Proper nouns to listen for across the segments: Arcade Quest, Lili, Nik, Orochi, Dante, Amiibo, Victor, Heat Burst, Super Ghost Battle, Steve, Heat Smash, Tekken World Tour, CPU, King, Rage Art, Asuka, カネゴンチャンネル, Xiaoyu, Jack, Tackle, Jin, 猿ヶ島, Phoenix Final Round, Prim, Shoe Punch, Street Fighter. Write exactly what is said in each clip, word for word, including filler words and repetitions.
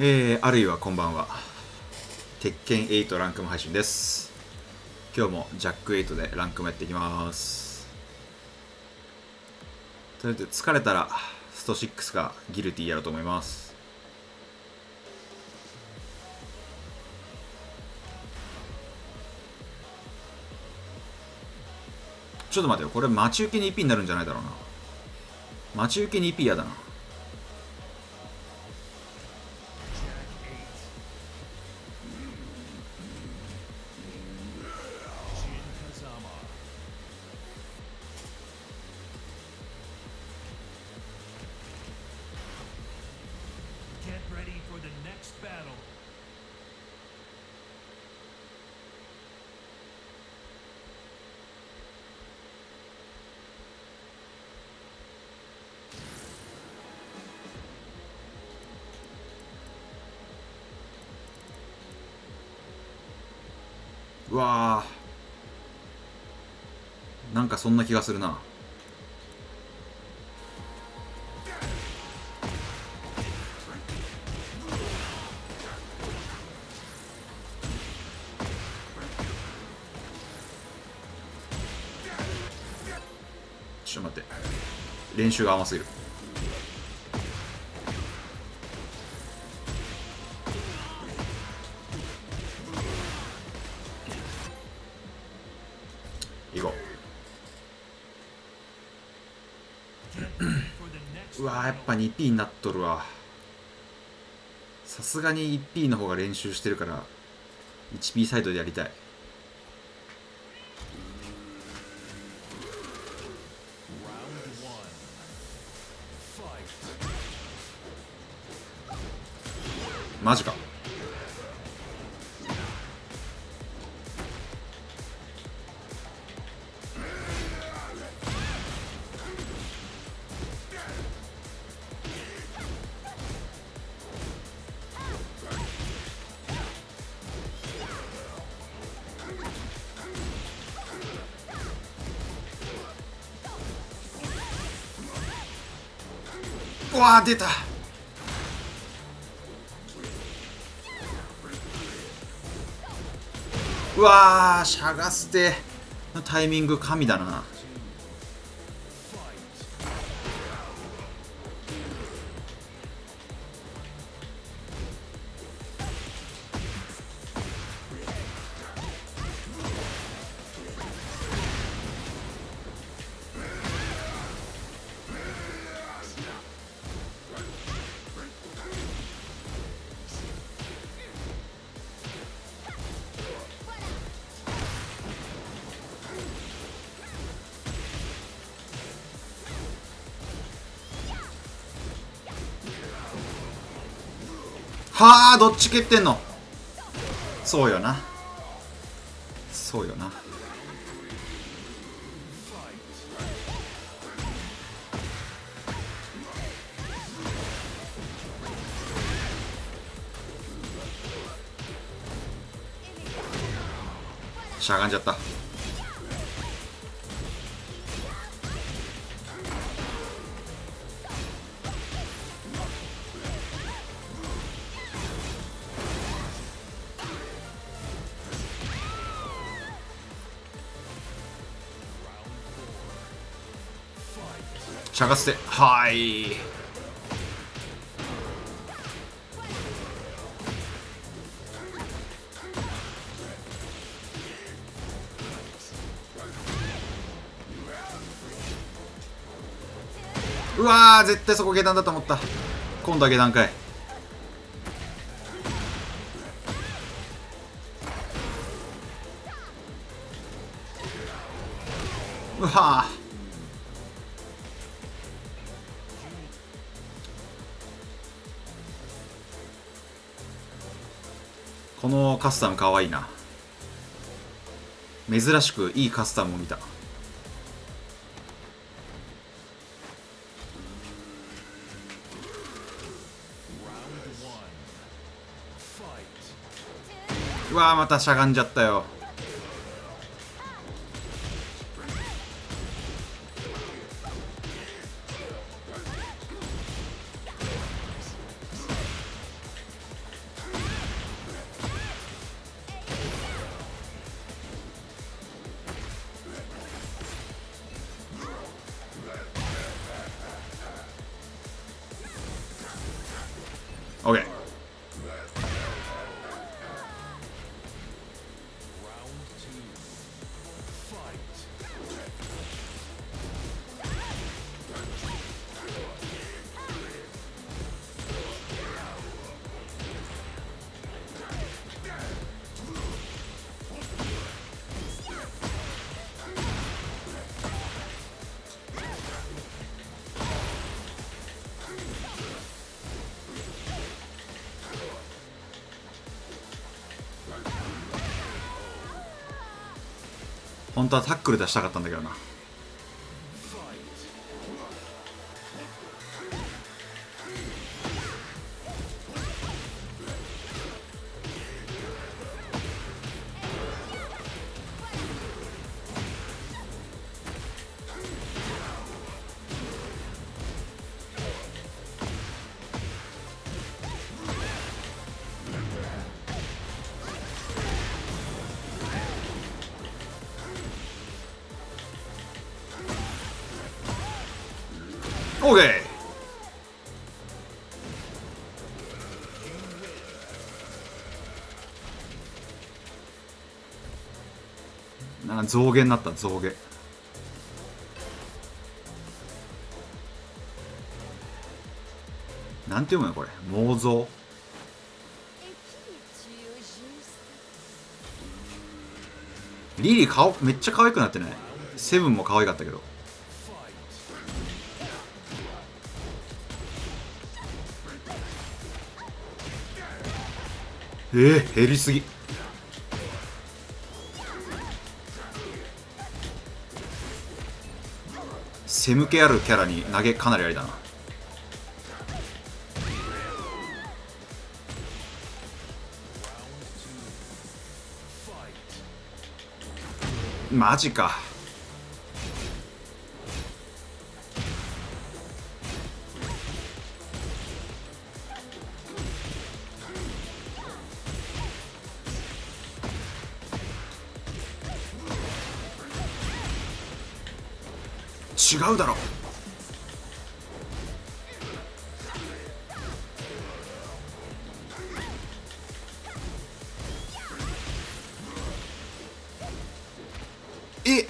えー、あるいはこんばんは。鉄拳エイトランクも配信です。今日もジャックエイトでランクもやっていきます。とりあえず疲れたらストシックスかギルティーやろうと思います。ちょっと待てよ、これ待ち受けに イーピー になるんじゃないだろうな。待ち受けに イーピー やだな。うわー、なんかそんな気がするな。ちょっと待って、練習が甘すぎる。うわー、やっぱ ツーピー になっとるわ。さすがに ワンピー の方が練習してるから ワンピー サイドでやりたい。マジか。うわー、出た。うわー、シャガステのタイミング神だな。はあ、どっち蹴ってんの。そうよな、そうよな。しゃがんじゃった。しゃがせて、はい、うわー、絶対そこ下段だと思った。今度は下段かい。うわー、このカスタムかわいいな。珍しくいいカスタムを見た。うわー、またしゃがんじゃったよ。本当はタックル出したかったんだけどな。オーケー。なんか増減になった、増減。なんて読むのこれ、妄想。リリー顔めっちゃ可愛くなってない？セブンも可愛かったけど。えー、減りすぎ。背向けあるキャラに投げかなりありだな。マジか。違うだろう。えっ、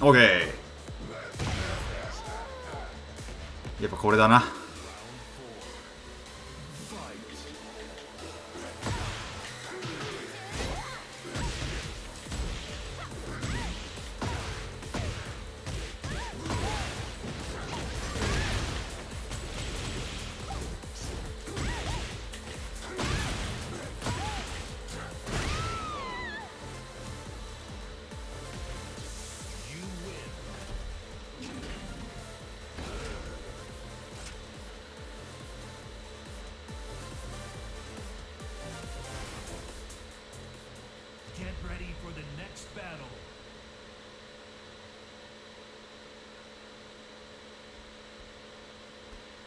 オーケー。やっぱこれだな。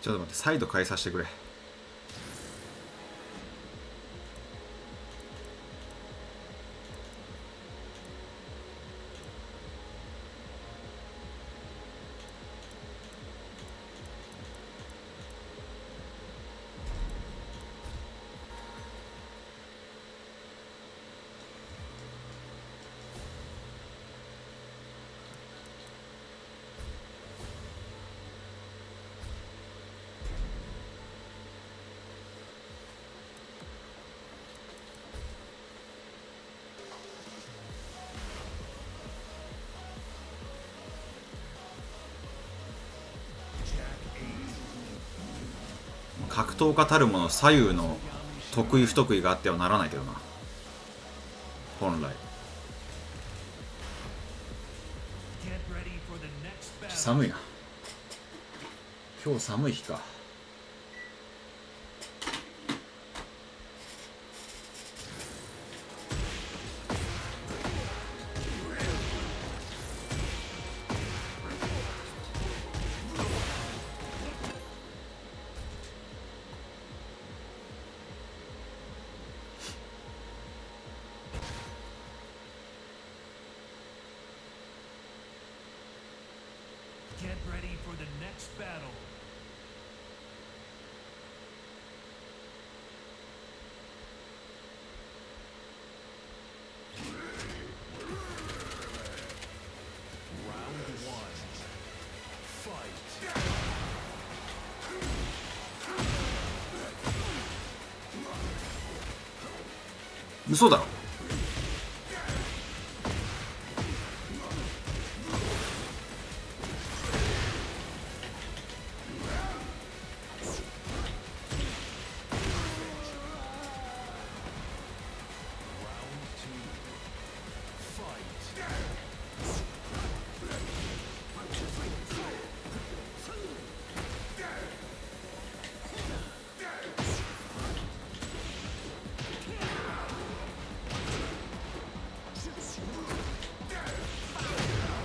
ちょっと待って、サイド変えさせてくれ。格闘家たるもの左右の得意不得意があってはならないけどな、本来。寒いな今日、寒い日か。嘘だろ。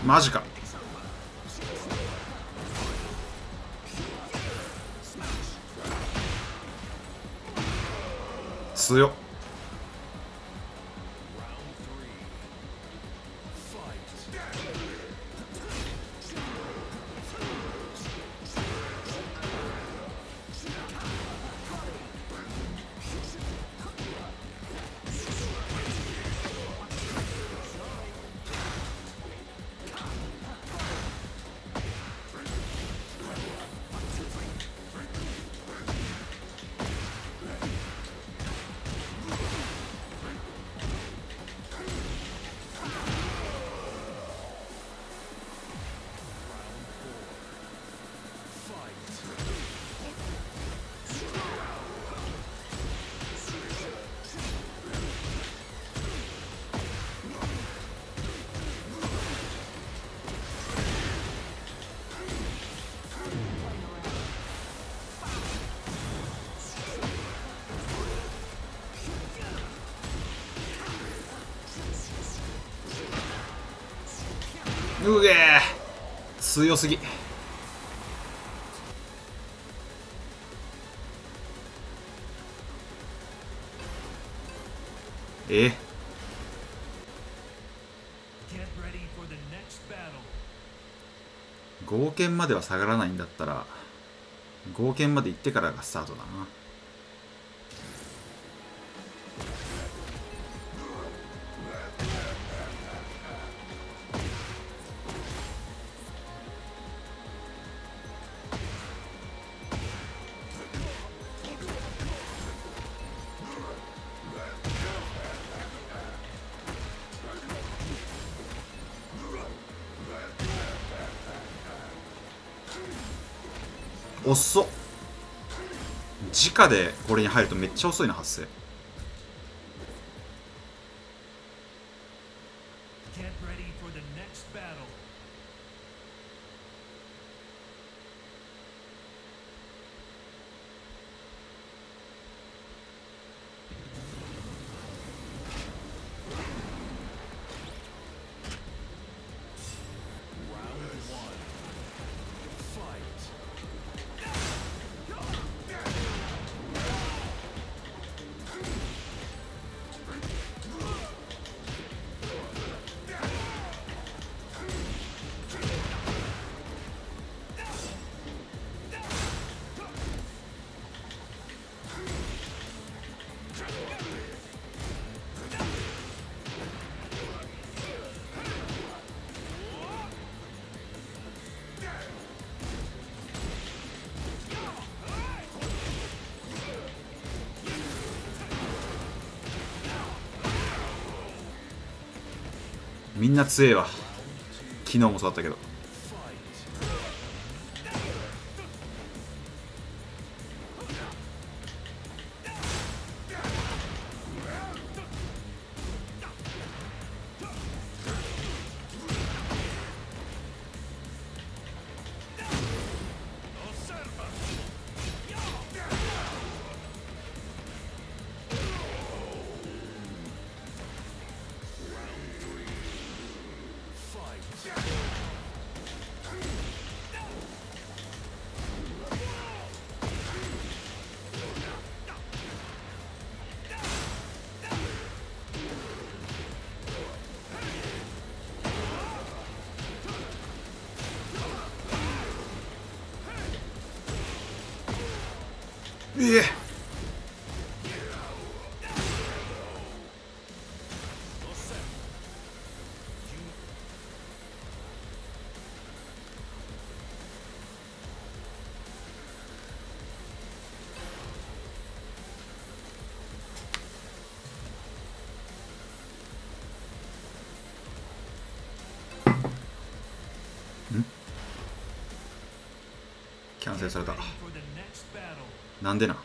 マジか。強っ。うげえ強すぎ。え合剣までは下がらないんだったら合剣まで行ってからがスタートだな。遅っ。直でこれに入るとめっちゃ遅いな発生。みんな強えわ。昨日もそうだったけど。ええキャンセルされた。なんでな。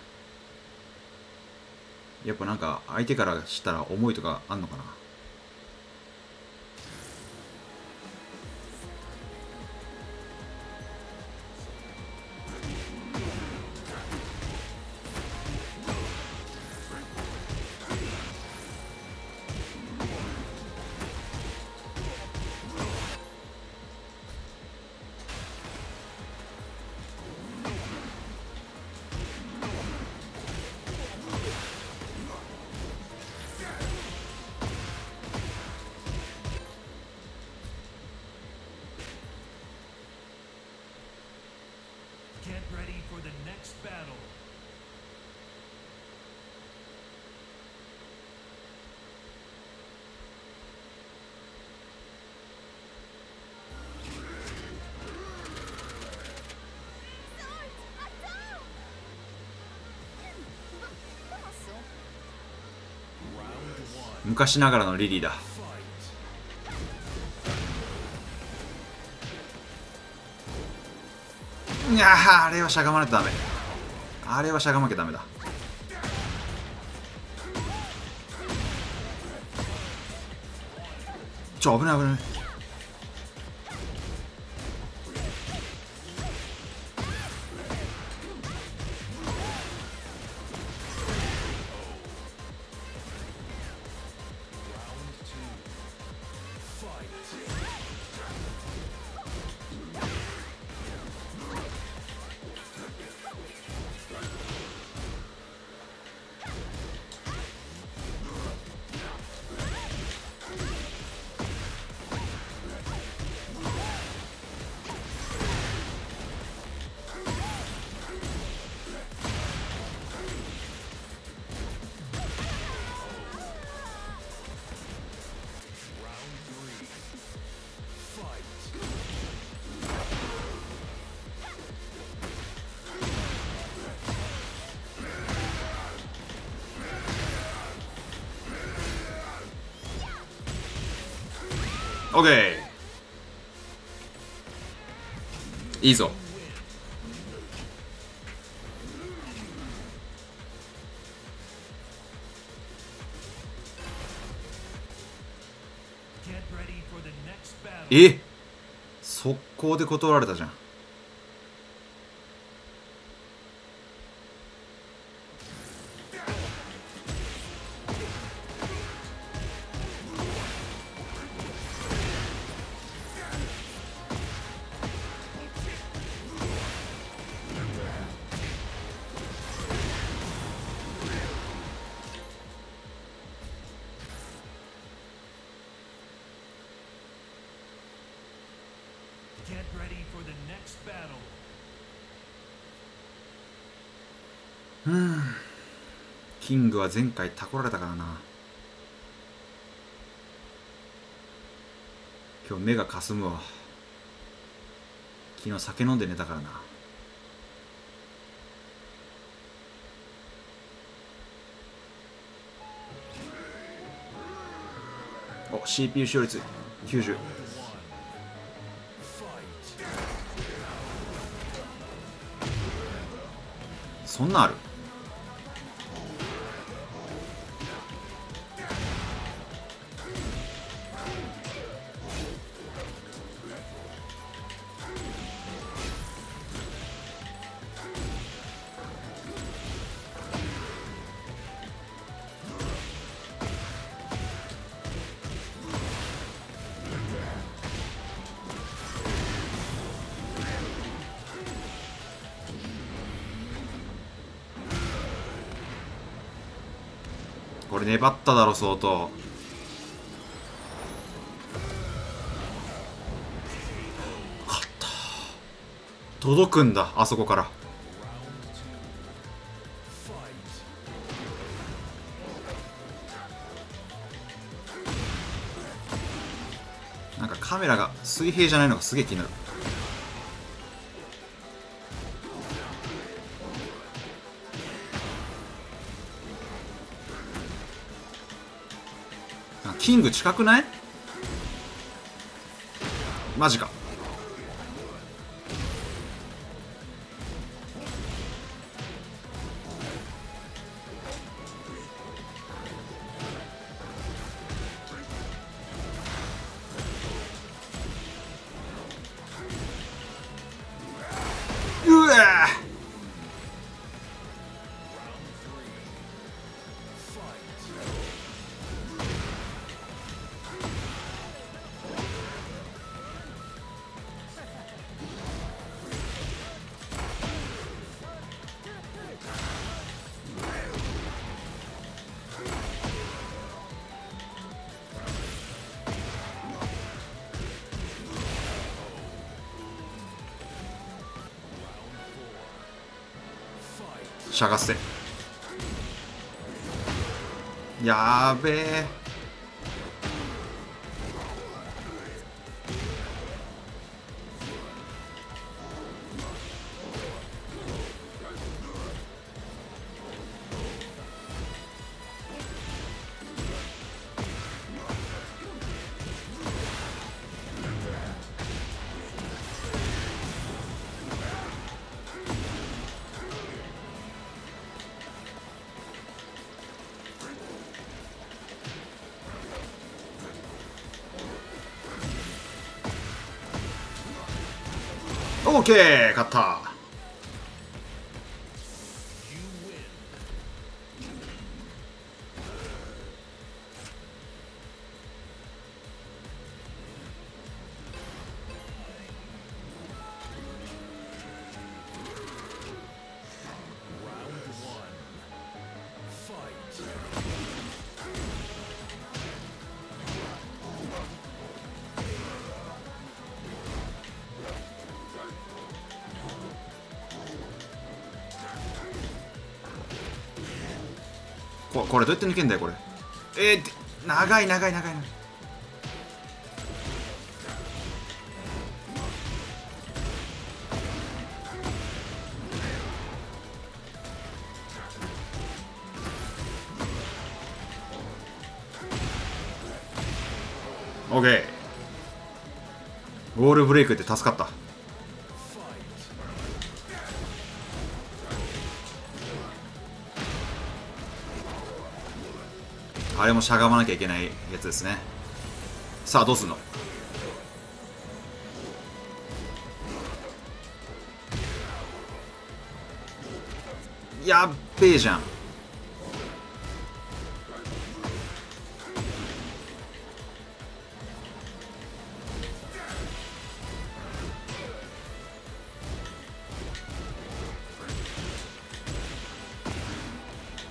やっぱなんか相手からしたら思いとかあんのかな。昔ながらのリリーだ。いやー、あれはしゃがまないとダメ。あれはしゃがまなきゃダメだ。ちょ、危ない危ない。オッケー、いいぞ。え、速攻で断られたじゃん。キングは前回タコられたからな。今日目がかすむわ。昨日酒飲んで寝たからな。お、 シーピーユー 使用率きゅうじゅう。そんなんある？これ粘っただろ相当。勝った。届くんだあそこから。なんかカメラが水平じゃないのがすげえ気になる。キング近くない？マジか。しゃがせ。やーべえ。オーケー、勝った。こ, これどうやって抜けんだよこれ。えー、って長い長い長い長い。オーケー、ゴールブレイクって助かった。あれもしゃがまなきゃいけないやつですね。さあどうすんの。やっべえじゃん。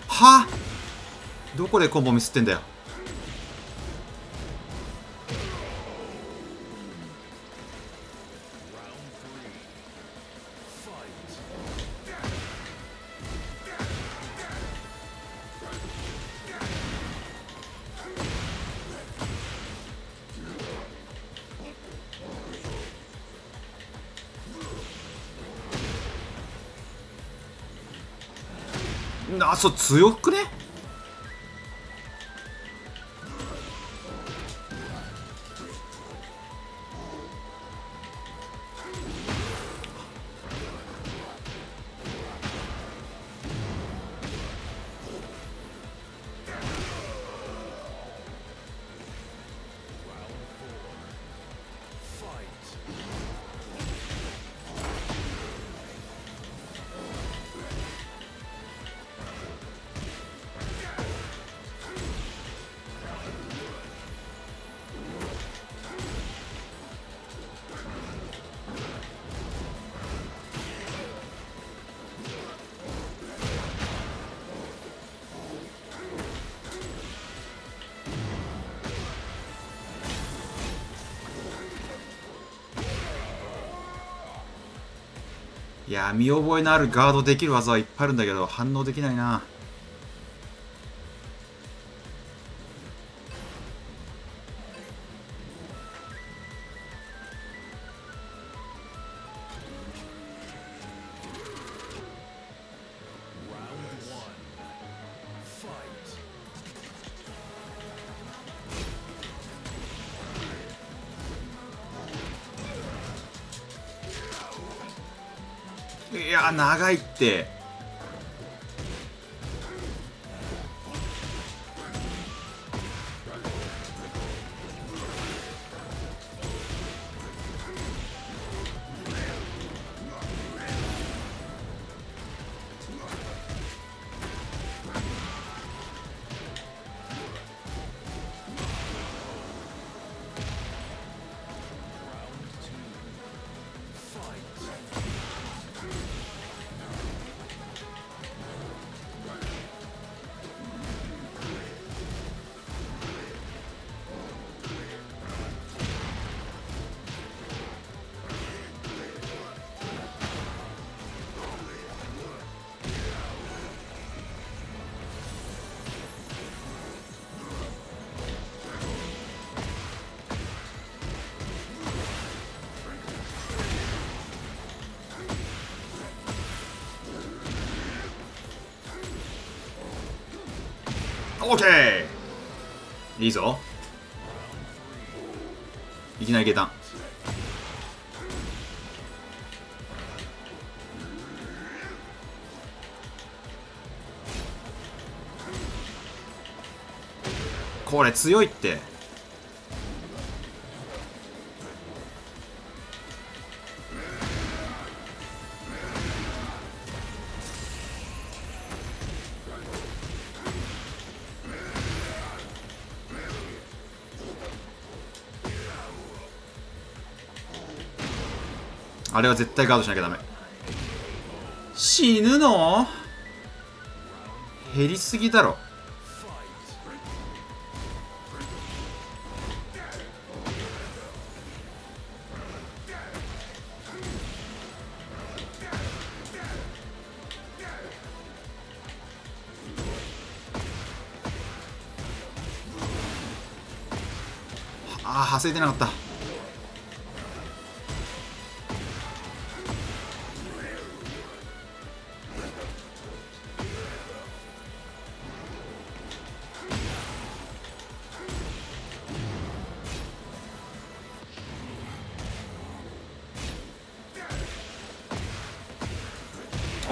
はっ、どこでコンボミスってんだよ。あ、そう強くね。いやー、見覚えのあるガードできる技はいっぱいあるんだけど反応できないな。いやー長いって。OK! いいぞ。いきなり下段。これ強いって。あれは絶対ガードしなきゃダメ。死ぬの？減りすぎだろ。ああ、はせてなかった。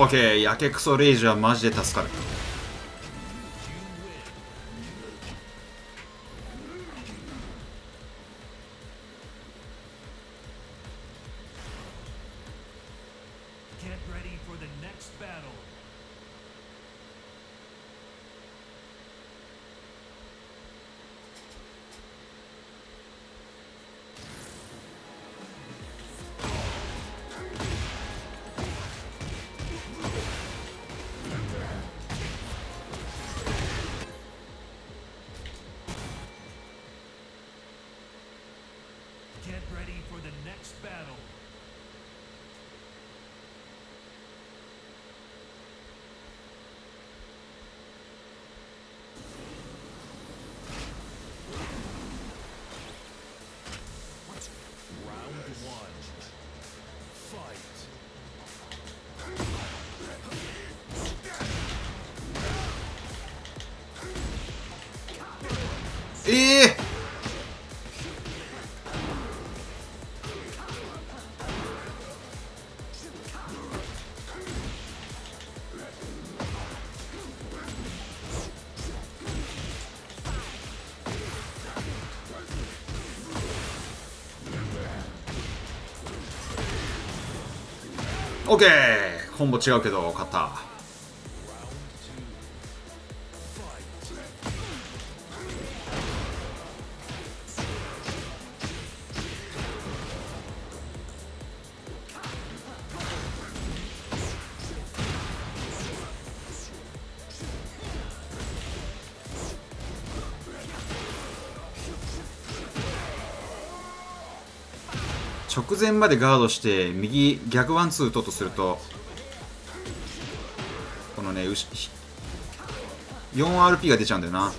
オッケー、やけくそレイジはマジで助かる。ええーオッケー、コンボ違うけど勝った。直前までガードして右逆ワンツー打とうとすると、このね よんアールピー が出ちゃうんだよな。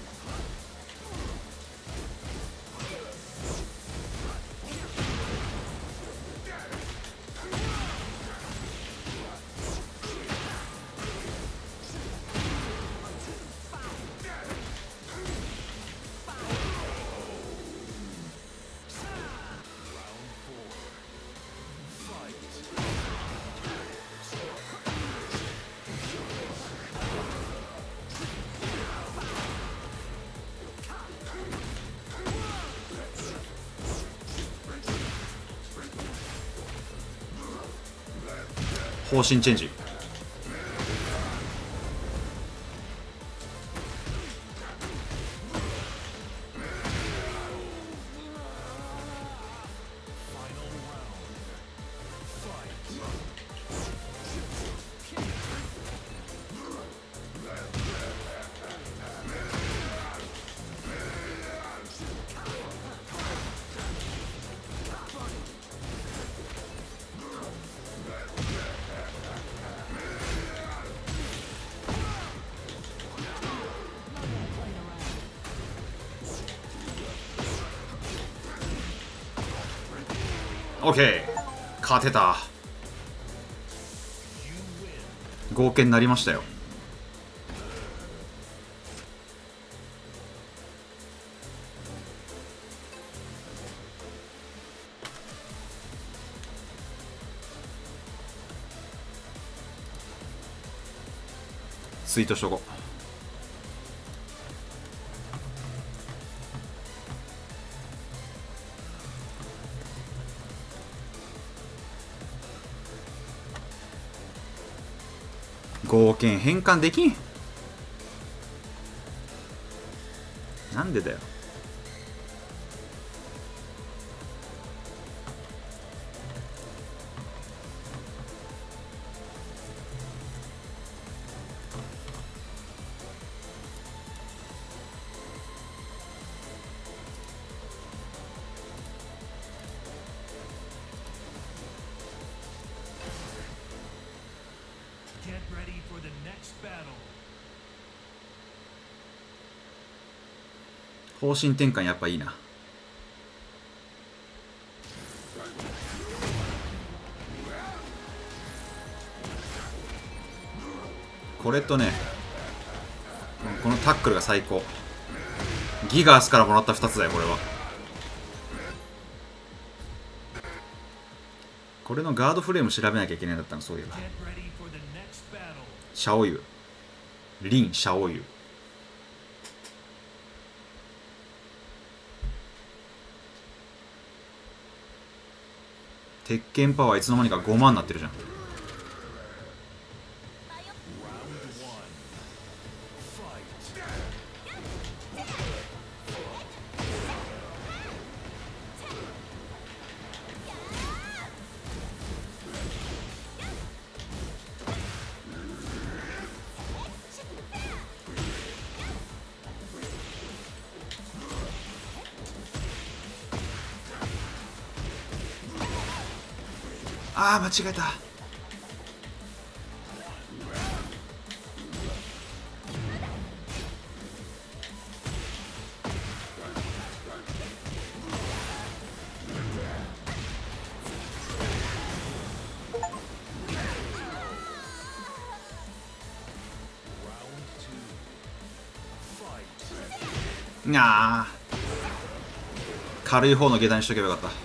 方針チェンジ。オッケー、勝てた。合計になりましたよ。ツイートしとこう。合憲変換できん、なんでだよ。方針転換やっぱいいな。これとね、このタックルが最高。ギガースからもらったふたつだよこれは。これのガードフレーム調べなきゃいけないんだったの、そういえば。シャオユリン、シャオユ鉄拳パワーいつの間にかごまんになってるじゃん。ああ間違えた。なあ、軽い方の下段にしとけばよかった。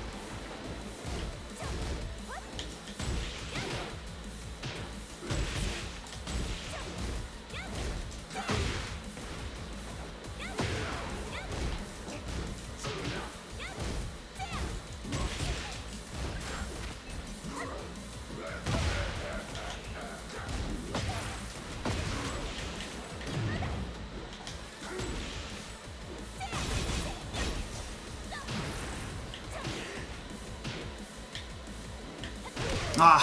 ああ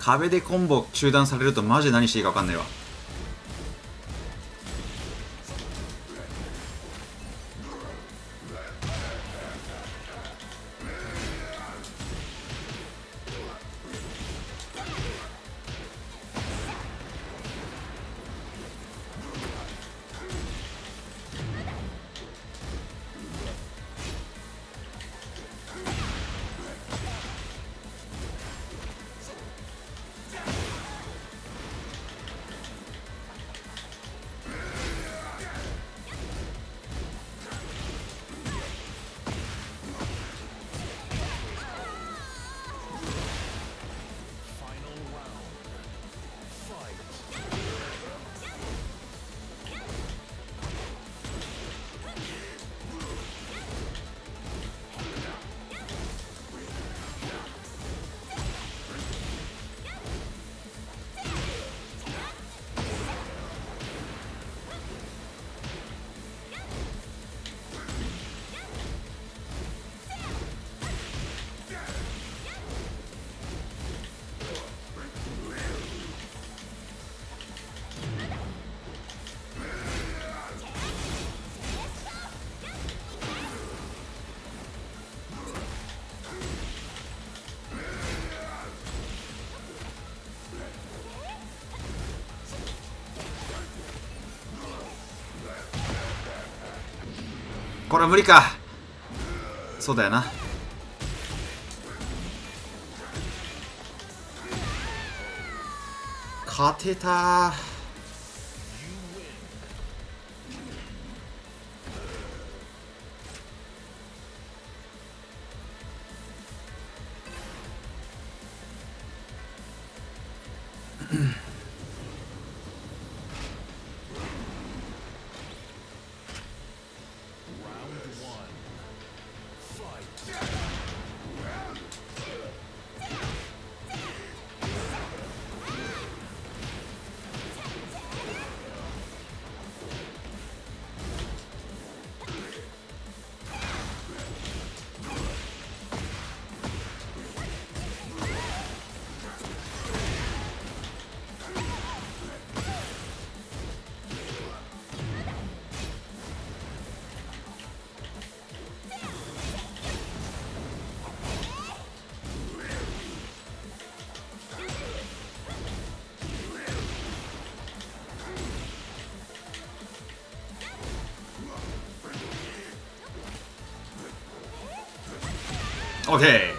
壁でコンボ中断されるとマジ何していいか分かんないわ。これは無理か。そうだよな。勝てたー。オッケー。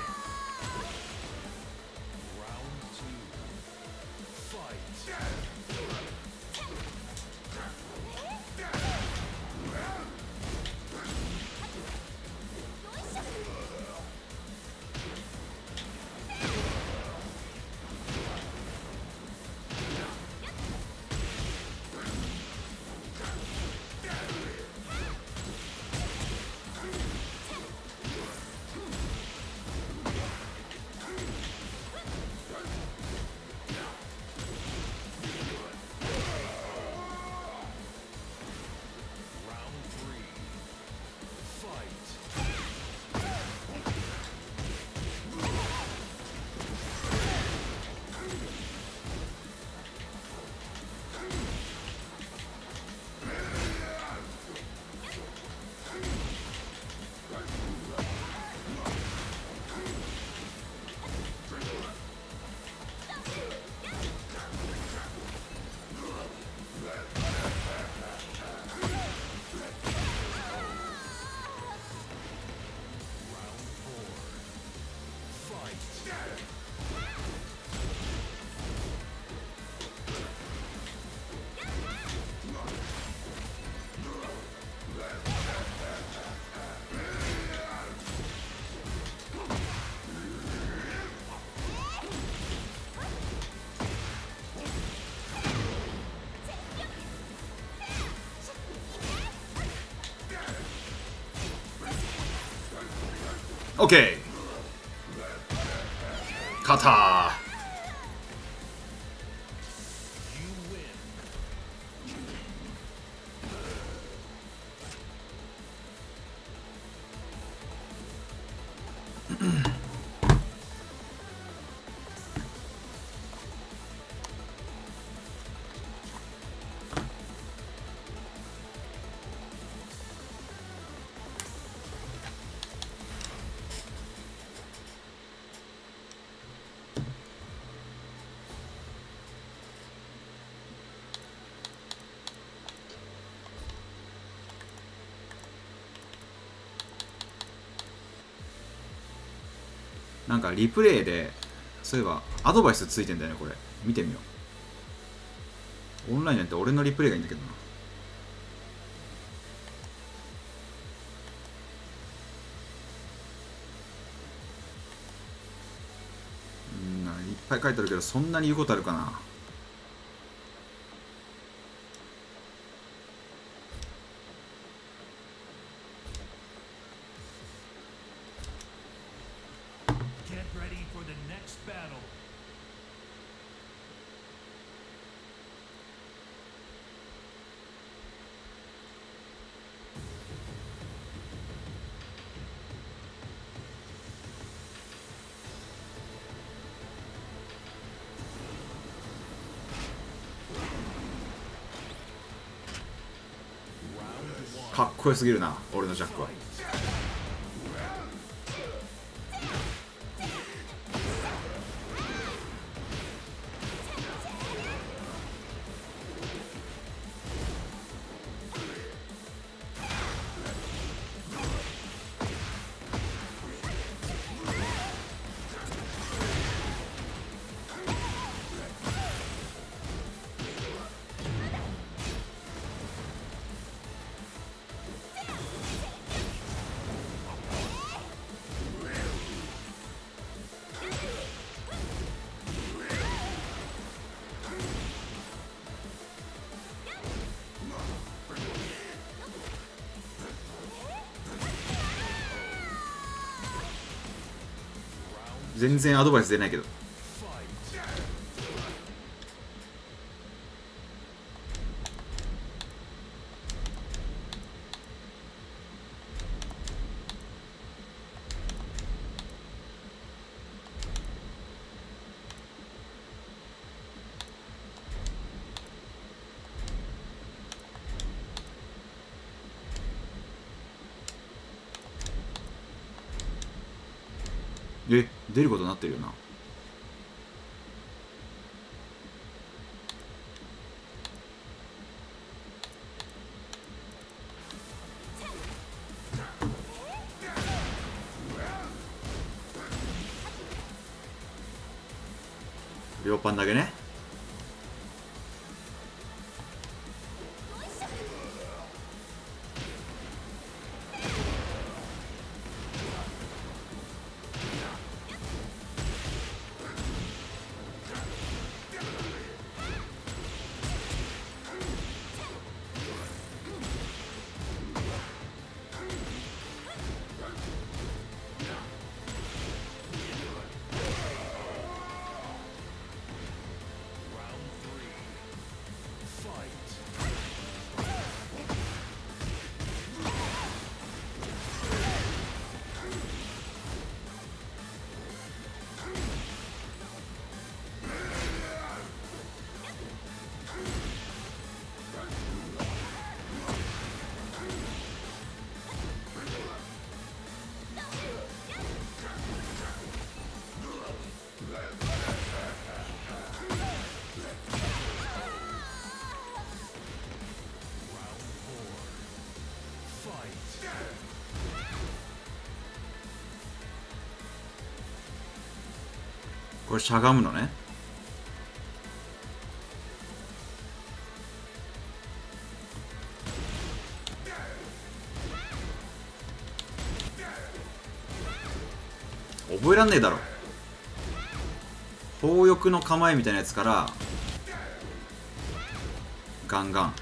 オッケー、勝ったー。なんかリプレイでそういえばアドバイスついてんだよね。これ見てみよう。オンラインなんて俺のリプレイがいいんだけどな。うん、なんかいっぱい書いてあるけどそんなに言うことあるかな。かっこよすぎるな、俺のジャックは。全然アドバイス出ないけど。え、出ることになってるよな。両パンだけね。これしゃがむのね。覚えらんねえだろ。砲翼の構えみたいなやつからガンガン。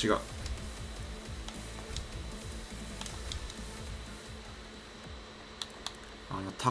違う。あのタ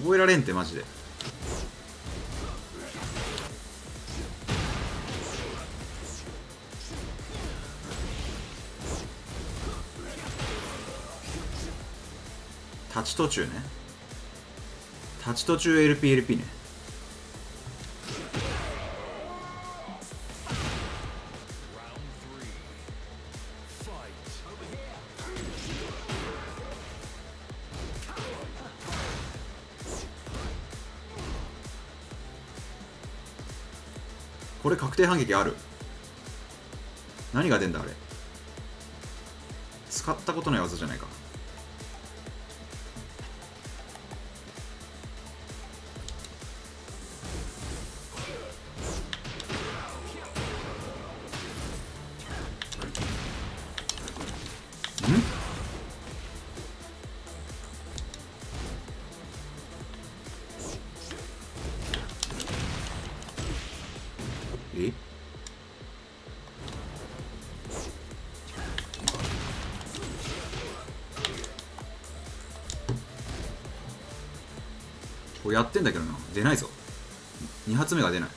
覚えられんってマジで。立ち途中ね。立ち途中 エルピーエルピー ね。これ確定反撃ある。何が出んだあれ。使ったことない技じゃないか。これやってんだけどな、出ないぞ。に発目が出ない。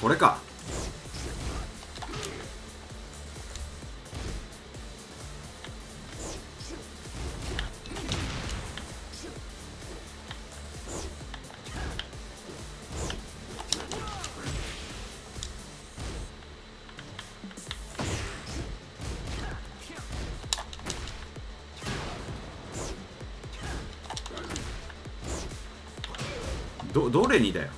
これか。ど、どれにだよ。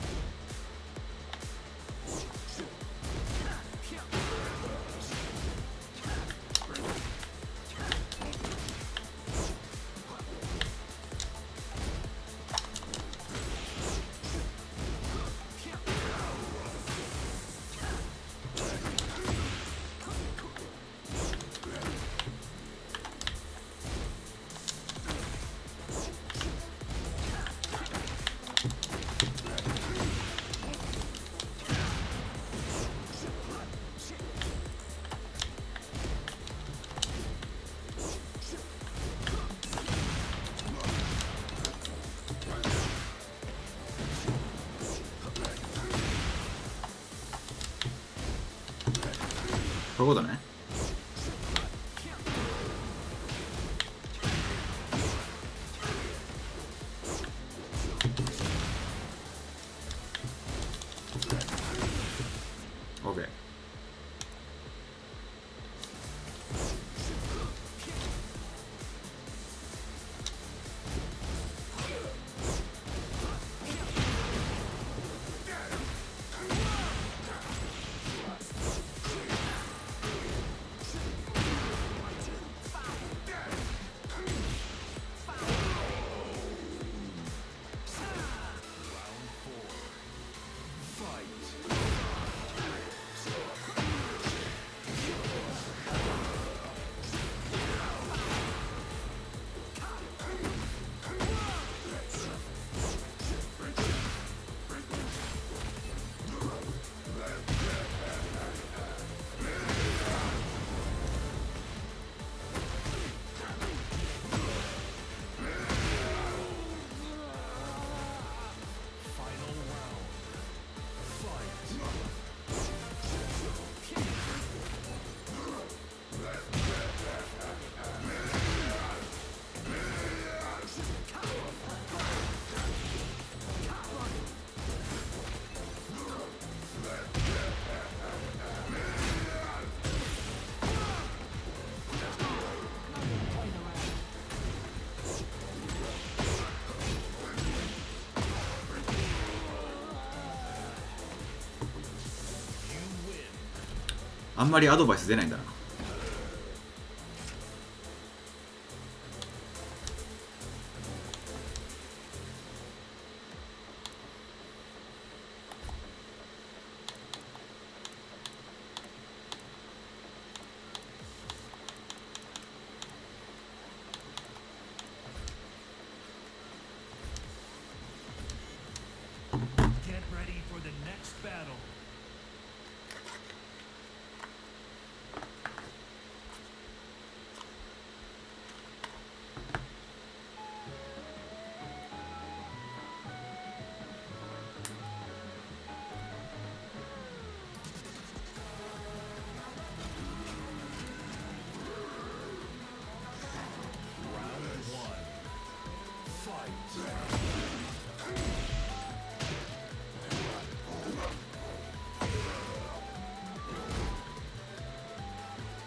そういうことね。OK。あんまりアドバイス出ないんだな。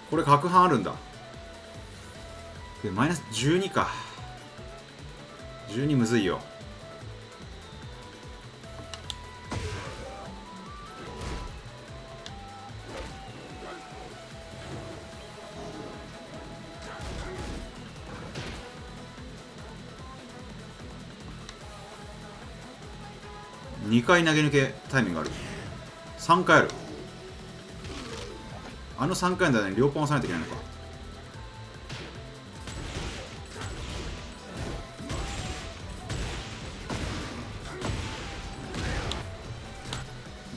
これ角半あるんだ。でマイナスじゅうにか。じゅうにむずいよ。にかい投げ抜けタイミングある。さんかいある。あのさんかいの間に両パン押さないといけないのか。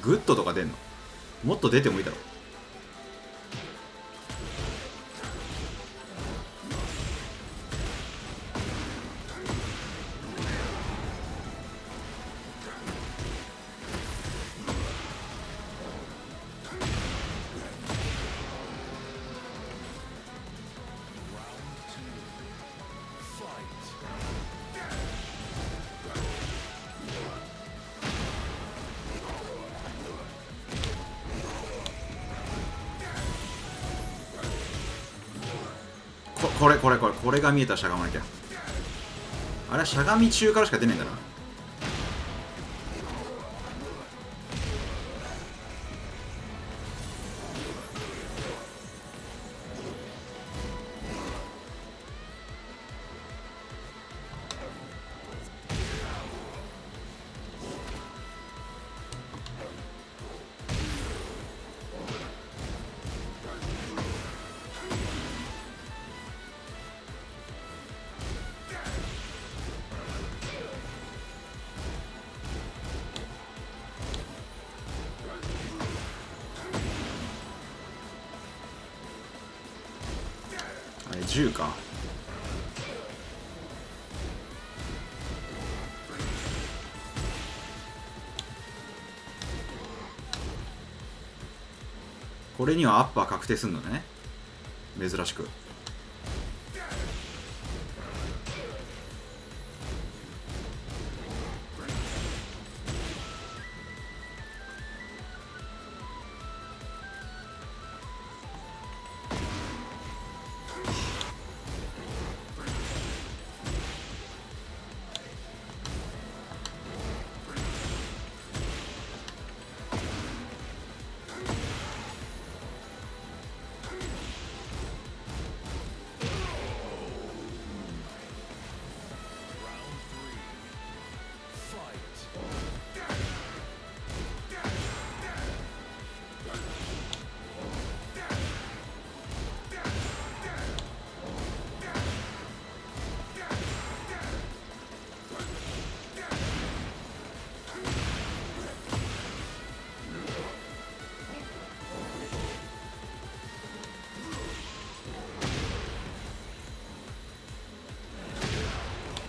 グッドとか出んの？もっと出てもいいだろう。これこれこれこれが見えたらしゃがまなきゃ。あれはしゃがみ中からしか出ないんだな。じゅうか。これにはアッパー確定するのね、珍しく。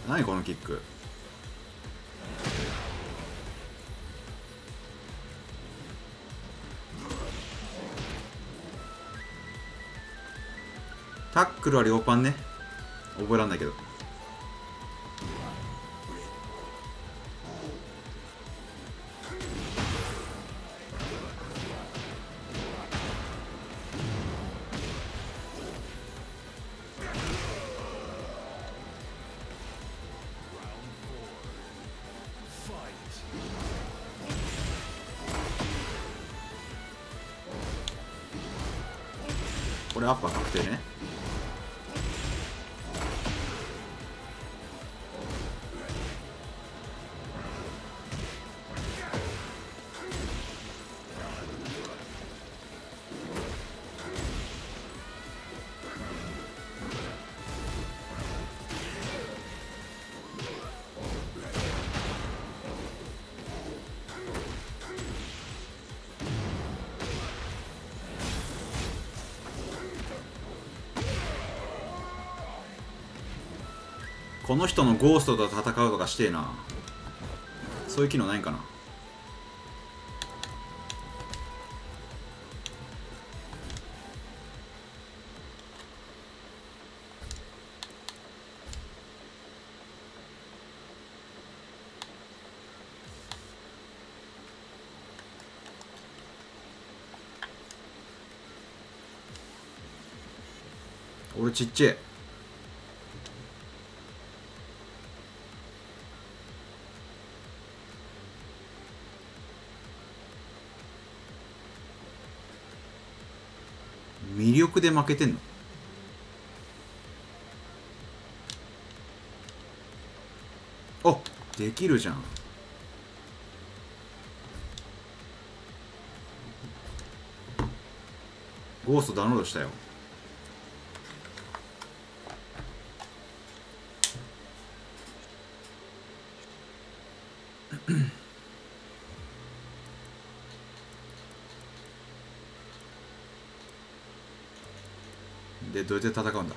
何このキック。タックルは両パンね、覚えらんないけど。これアッパー確定ね。この人のゴーストと戦うとかしてえな。そういう機能ないんかな。俺ちっちゃい。魅力で負けてんの？あ、できるじゃん。ゴーストダウンロードしたよ。で、どうやって戦うんだ？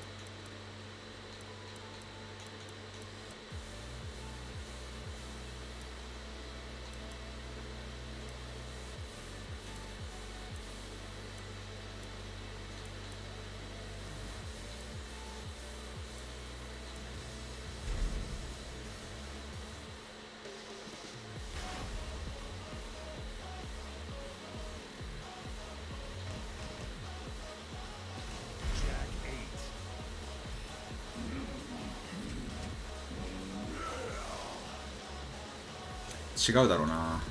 違うだろうな。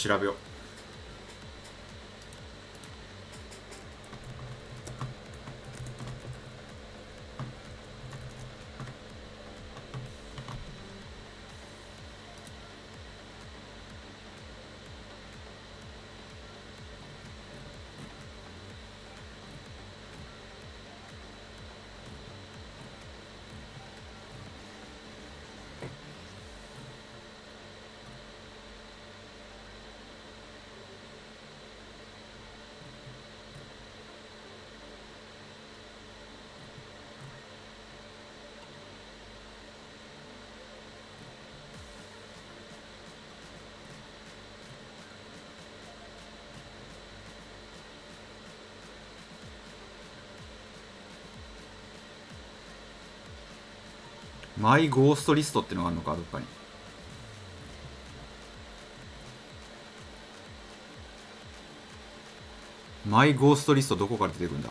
調べよう。マイゴーストリストってのがあるのか、どっかに。マイゴーストリストどこから出てくるんだ？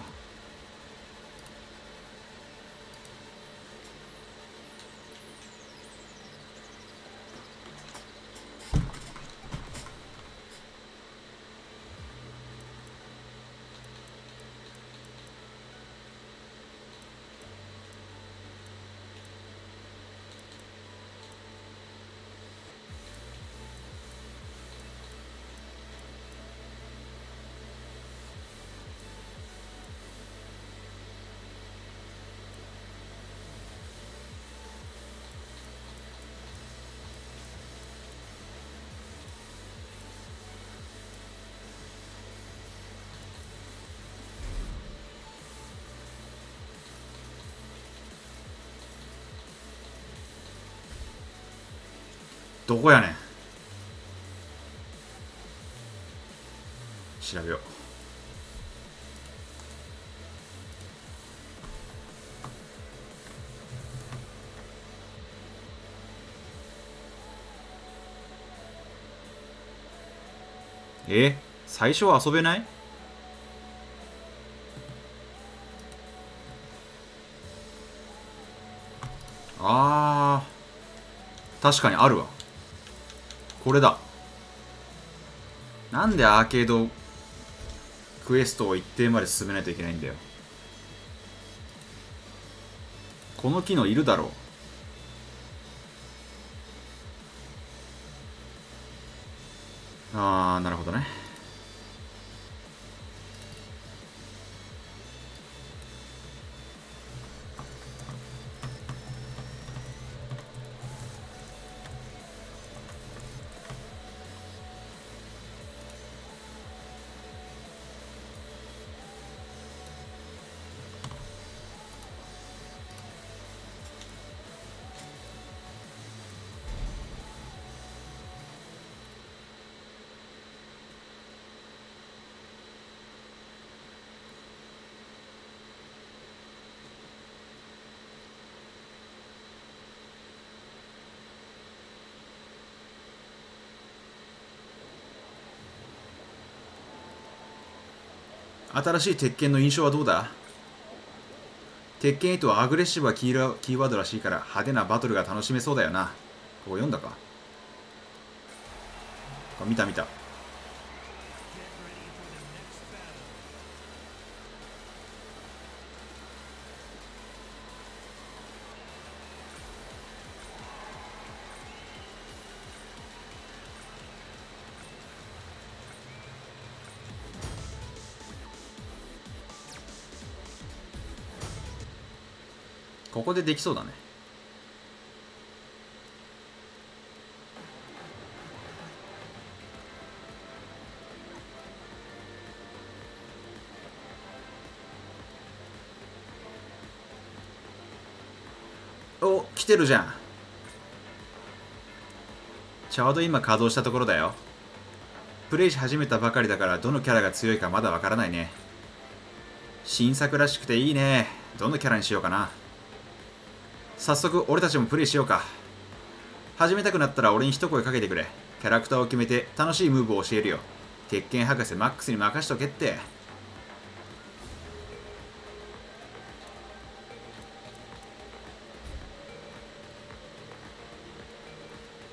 どこやねん。調べよう。え、最初は遊べない？あー、確かにあるわ。これだ。なんでアーケードクエストを一定まで進めないといけないんだよ。この機能いるだろう。ああ、なるほどね。新しい鉄拳の印象はどうだ？鉄拳はアグレッシブはキーキーワードらしいから派手なバトルが楽しめそうだよな。ここ読んだか？あ、見た見た。ここでできそうだね。お、来てるじゃん。ちょうど今稼働したところだよ。プレイし始めたばかりだからどのキャラが強いかまだわからないね。新作らしくていいね。どのキャラにしようかな。早速俺たちもプレイしようか。始めたくなったら俺に一声かけてくれ。キャラクターを決めて楽しいムーブを教えるよ。鉄拳博士マックスに任しとけって。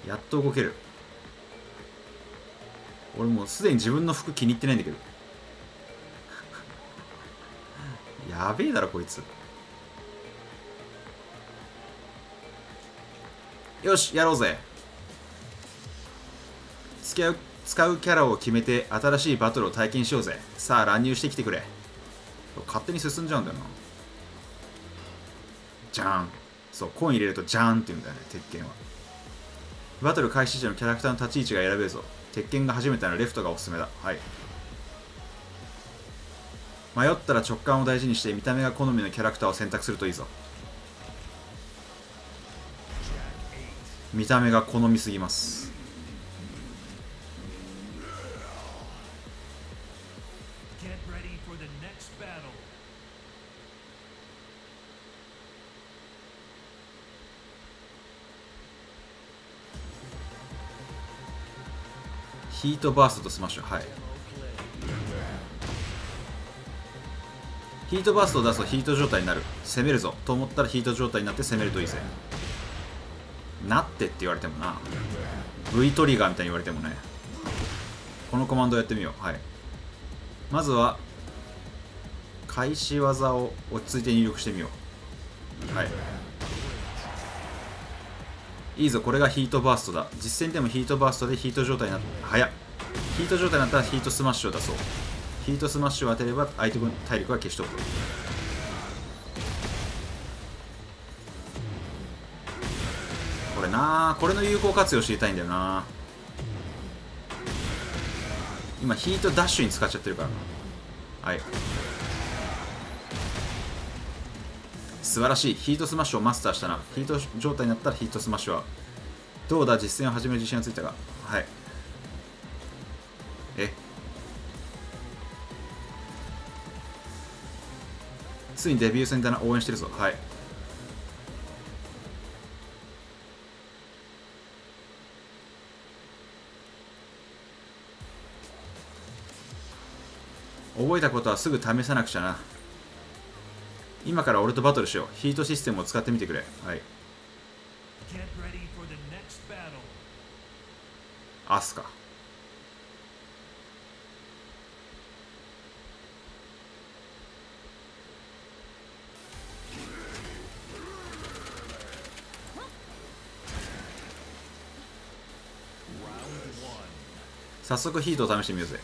やっと動ける。俺もうすでに自分の服気に入ってないんだけどやべえだろこいつ。よし、やろうぜ。使う、使うキャラを決めて新しいバトルを体験しようぜ。さあ乱入してきてくれ。勝手に進んじゃうんだよな。じゃーん。そう、コイン入れるとじゃーんって言うんだよね、鉄拳は。バトル開始時のキャラクターの立ち位置が選べるぞ。鉄拳が初めてのレフトがおすすめだ。はい。迷ったら直感を大事にして見た目が好みのキャラクターを選択するといいぞ。見た目が好みすぎます。ヒートバーストとスマッシュ。はい、ヒートバーストを出すとヒート状態になる。攻めるぞと思ったらヒート状態になって攻めるといいぜ。なってって言われてもな、 V トリガーみたいに言われてもね。このコマンドやってみよう。はい、まずは開始技を落ち着いて入力してみよう。はい、いいぞ。これがヒートバーストだ。実戦でもヒートバーストでヒート状態になった早っヒート状態になったらヒートスマッシュを出そう。ヒートスマッシュを当てれば相手分体力は消しとく。な、これの有効活用知りたいんだよな。今ヒートダッシュに使っちゃってるからな。はい、素晴らしい。ヒートスマッシュをマスターしたな。ヒート状態になったらヒートスマッシュはどうだ。実戦を始める自信がついたが。はい、えついにデビュー戦だな。応援してるぞ。はい、覚えたことはすぐ試さなくちゃな。今から俺とバトルしよう。ヒートシステムを使ってみてくれ。はい、アスカ。早速ヒートを試してみようぜ。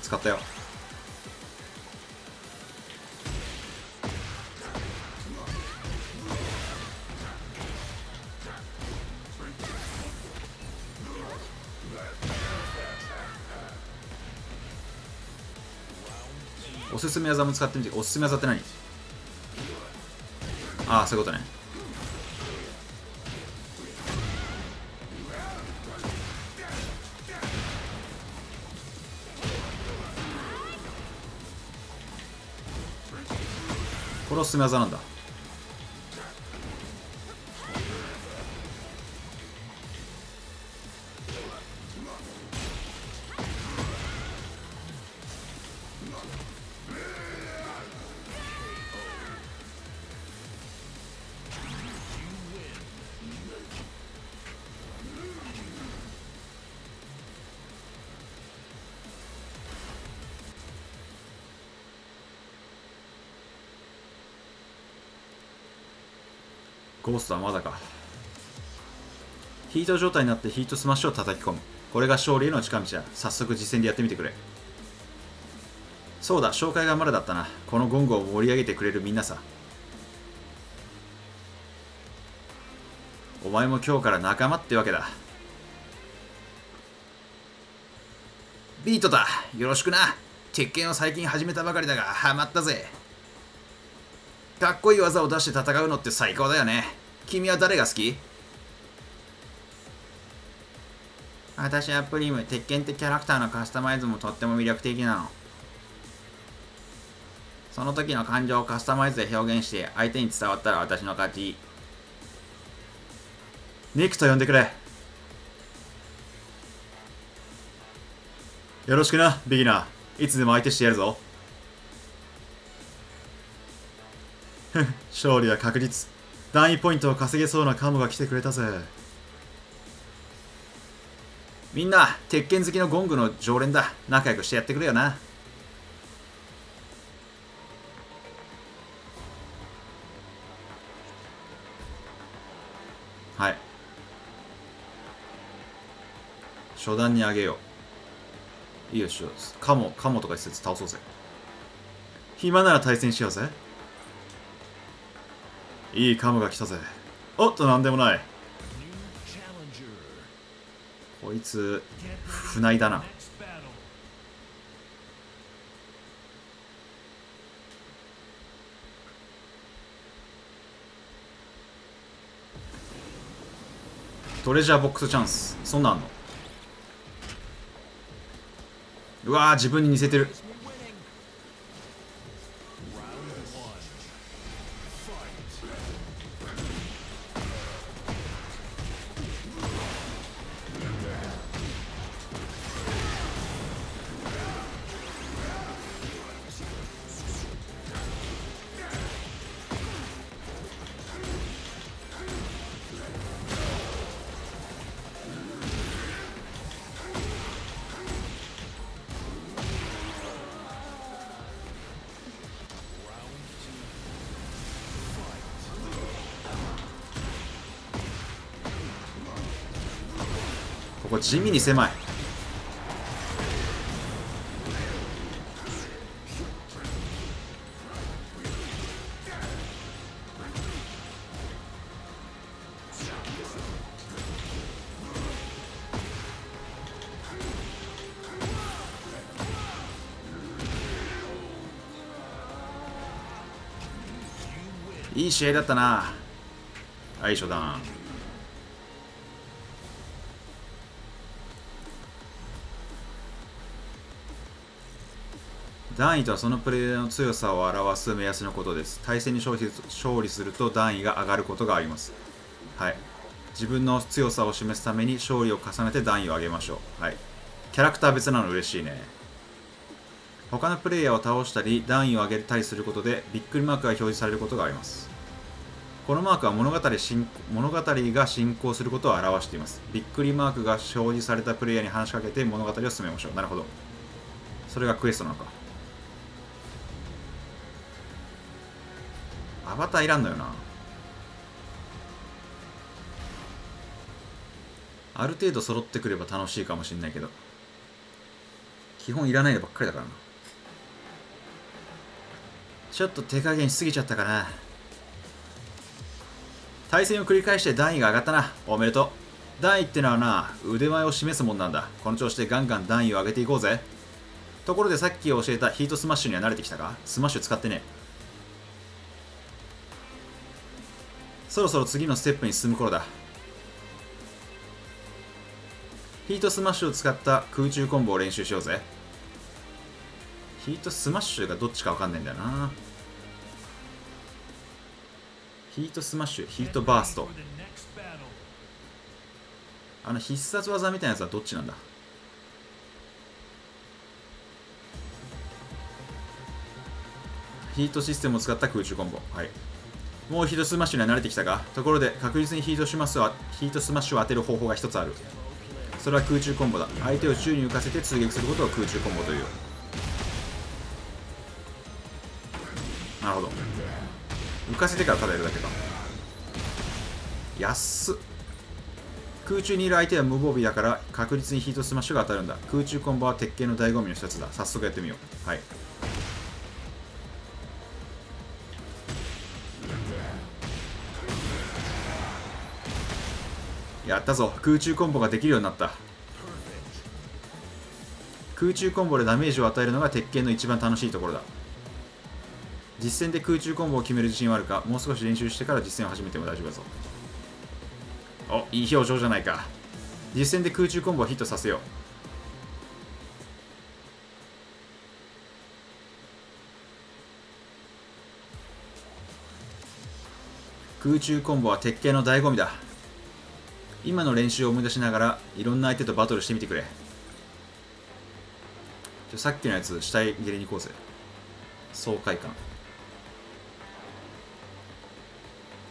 使ったよ。おすすめ技も使ってみて。おすすめ技って何？ああ、そういうことね。これおすすめ技なんだ。ゴーストはまだか。ヒート状態になってヒートスマッシュを叩き込む。これが勝利への近道だ。早速実践でやってみてくれ。そうだ、紹介がまだだったな。このゴングを盛り上げてくれるみんなさ。お前も今日から仲間ってわけだ。ビートだ、よろしくな。鉄拳を最近始めたばかりだがハマったぜ。かっこいい技を出して戦うのって最高だよね。君は誰が好き？私はプリム。鉄拳ってキャラクターのカスタマイズもとっても魅力的なの。その時の感情をカスタマイズで表現して相手に伝わったら私の勝ち。ニクと呼んでくれ。よろしくな、ビギナー。いつでも相手してやるぞ。勝利は確実。段位ポイントを稼げそうなカモが来てくれたぜ。みんな鉄拳好きのゴングの常連だ。仲良くしてやってくれよな。はい、初段にあげよう。いいよ、しよう。カモカモとか一説倒そうぜ。暇なら対戦しようぜ。いいカムが来たぜ。おっと、なんでもない。こいつ、不内だな。トレジャーボックスチャンス。そんなんあんの？うわー、自分に似せてる。ここ地味に狭い。いい試合だったな。相性だ。段位とはそのプレイヤーの強さを表す目安のことです。対戦に勝利、勝利すると段位が上がることがあります。はい。自分の強さを示すために勝利を重ねて段位を上げましょう。はい。キャラクター別なの嬉しいね。他のプレイヤーを倒したり、段位を上げたりすることで、びっくりマークが表示されることがあります。このマークは物語、物語が進行することを表しています。びっくりマークが表示されたプレイヤーに話しかけて物語を進めましょう。なるほど。それがクエストなのか。アバターいらんのよな。ある程度揃ってくれば楽しいかもしれないけど、基本いらないのばっかりだからな。ちょっと手加減しすぎちゃったかな。対戦を繰り返して段位が上がったな。おめでとう。段位ってのはな、腕前を示すもんなんだ。この調子でガンガン段位を上げていこうぜ。ところでさっき教えたヒートスマッシュには慣れてきたか？スマッシュ使ってね。そろそろ次のステップに進む頃だ。ヒートスマッシュを使った空中コンボを練習しようぜ。ヒートスマッシュがどっちかわかんないんだよな。ヒートスマッシュ、ヒートバースト。あの必殺技みたいなやつはどっちなんだ？ヒートシステムを使った空中コンボ。はい。もうヒートスマッシュには慣れてきたが、ところで確実にヒートスマッシュはヒートスマッシュを当てる方法が一つある。それは空中コンボだ。相手を宙に浮かせて通撃することを空中コンボという。なるほど。浮かせてからただやるだけか。安っ。空中にいる相手は無防備だから確実にヒートスマッシュが当たるんだ。空中コンボは鉄拳の醍醐味の一つだ。早速やってみよう。はい。やったぞ。空中コンボができるようになった。空中コンボでダメージを与えるのが鉄拳の一番楽しいところだ。実戦で空中コンボを決める自信はあるか？もう少し練習してから実戦を始めても大丈夫だぞ。お、いい表情じゃないか。実戦で空中コンボをヒットさせよう。空中コンボは鉄拳の醍醐味だ。今の練習を思い出しながらいろんな相手とバトルしてみてくれ。ちょ、さっきのやつ下へ入れに行こうぜ。爽快感。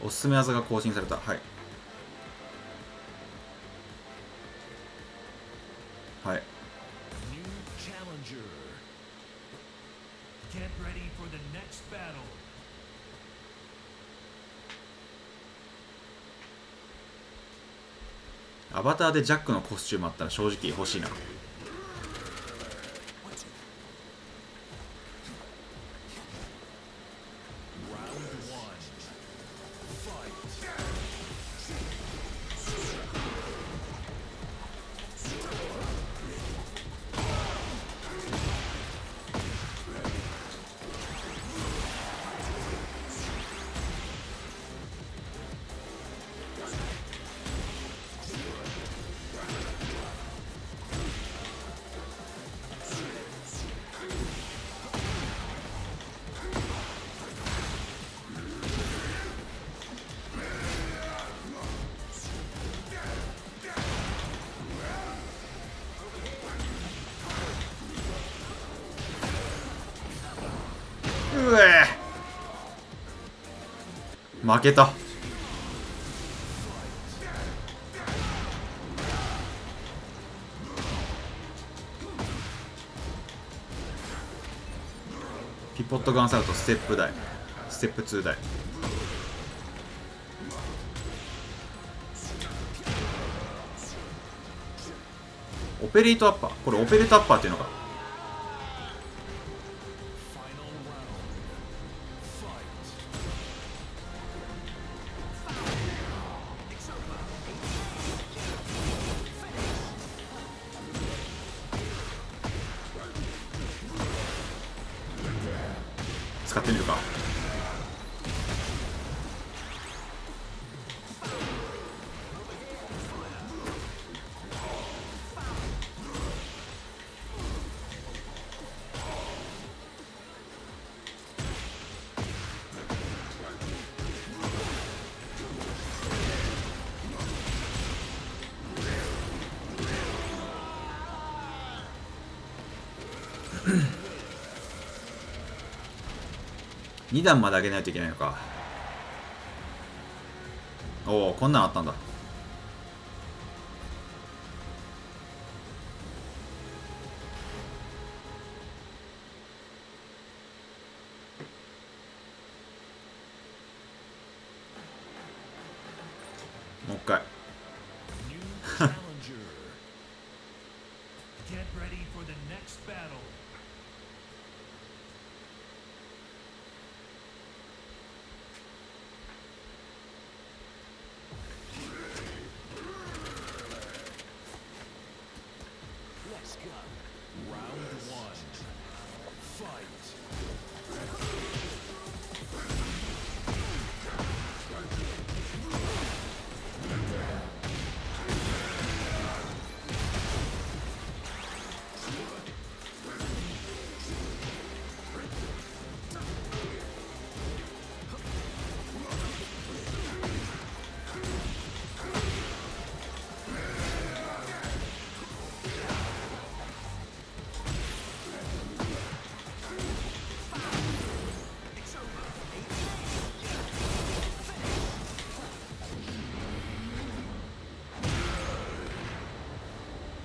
おすすめ技が更新された。はいはい。アバターでジャックのコスチュームあったら正直欲しいな。負けた。ピポットガンサルトステップ台、ステップに台。オペレートアッパー。これオペレートアッパーっていうのか。使ってみるか。に段まで上げないといけないのか。おお、こんなんあったんだ。もう一回 Get ready for the next battle. Let's go. Round one. Fight.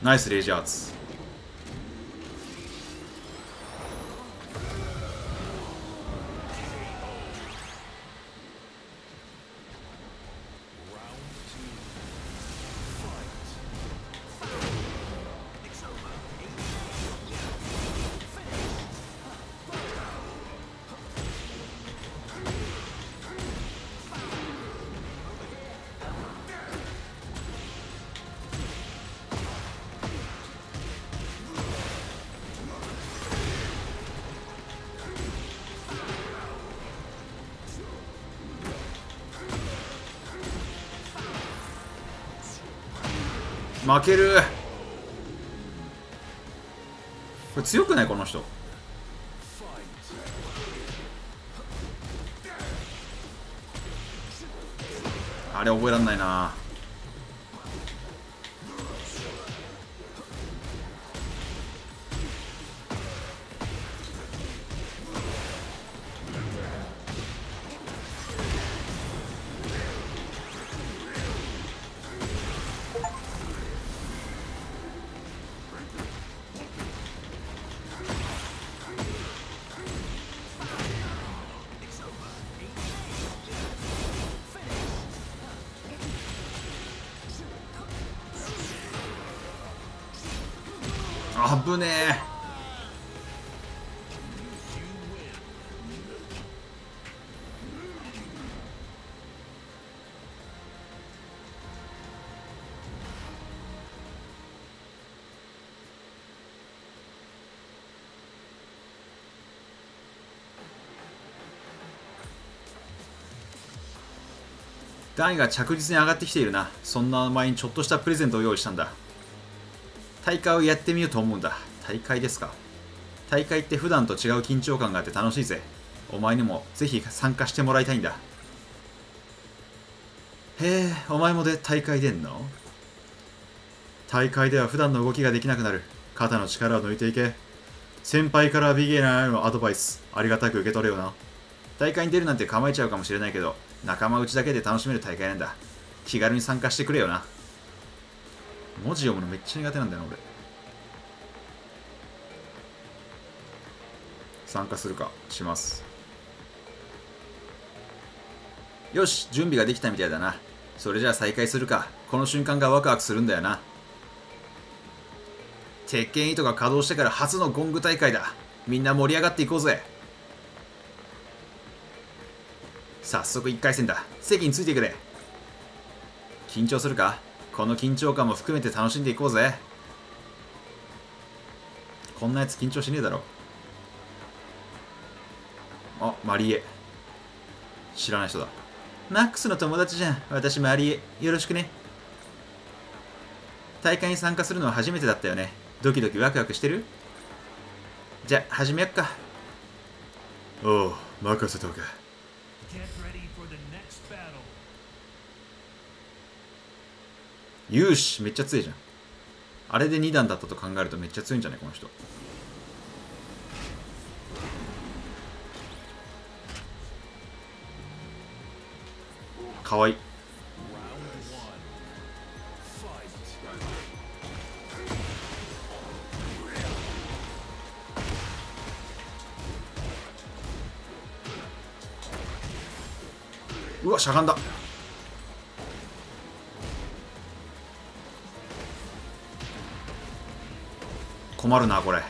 ナイスレイジアーツ。負ける。これ強くないこの人。あれ覚えらんないな。危ねえ。段位が着実に上がってきているな。そんな前にちょっとしたプレゼントを用意したんだ。大会をやってみようと思うんだ。大会ですか。大会って普段と違う緊張感があって楽しいぜ。お前にもぜひ参加してもらいたいんだ。へえ、お前もで大会出んの？大会では普段の動きができなくなる。肩の力を抜いていけ。先輩からビゲナーへのアドバイス、ありがたく受け取れよな。大会に出るなんて構えちゃうかもしれないけど、仲間内だけで楽しめる大会なんだ。気軽に参加してくれよな。文字読むのめっちゃ苦手なんだよな俺。参加するかします。よし、準備ができたみたいだな。それじゃあ再開するか。この瞬間がワクワクするんだよな。鉄拳糸が稼働してから初のゴング大会だ。みんな盛り上がっていこうぜ。早速いっかいせんだ。席についてくれ。緊張するか。この緊張感も含めて楽しんでいこうぜ。こんなやつ緊張しねえだろ。あ、マリエ。知らない人だ。マックスの友達じゃん。私マリエ。よろしくね。大会に参加するのは初めてだったよね。ドキドキワクワクしてる？じゃあ始めよっか。おう、任せとけ。勇士めっちゃ強いじゃん。あれでにだんだったと考えるとめっちゃ強いんじゃないこの人。かわいい。うわ、しゃがんだ。困るなこれ。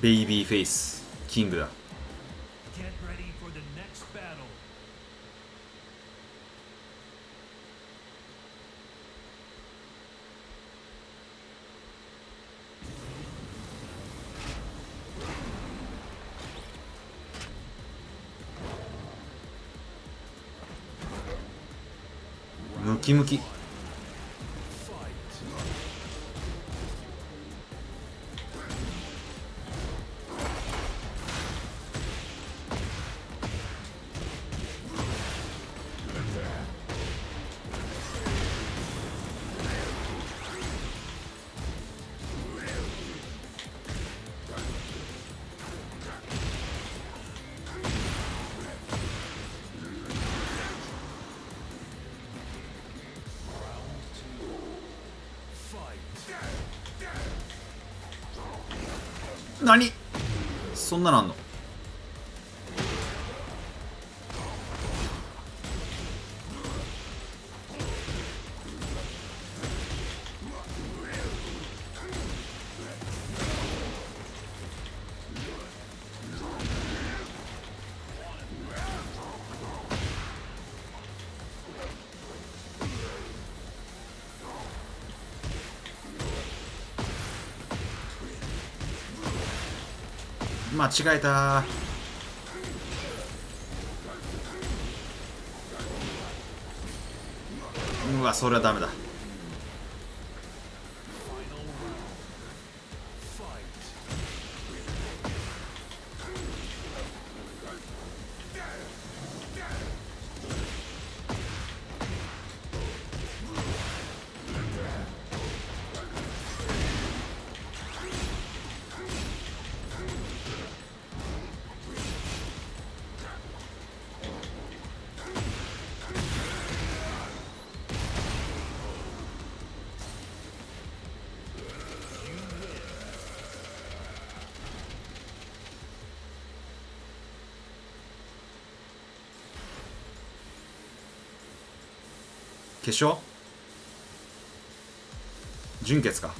ベイビーフェイスキングだ。ムキムキ。何そんなのあんの。間違えた。うわ、それはダメだ。決勝？準決か。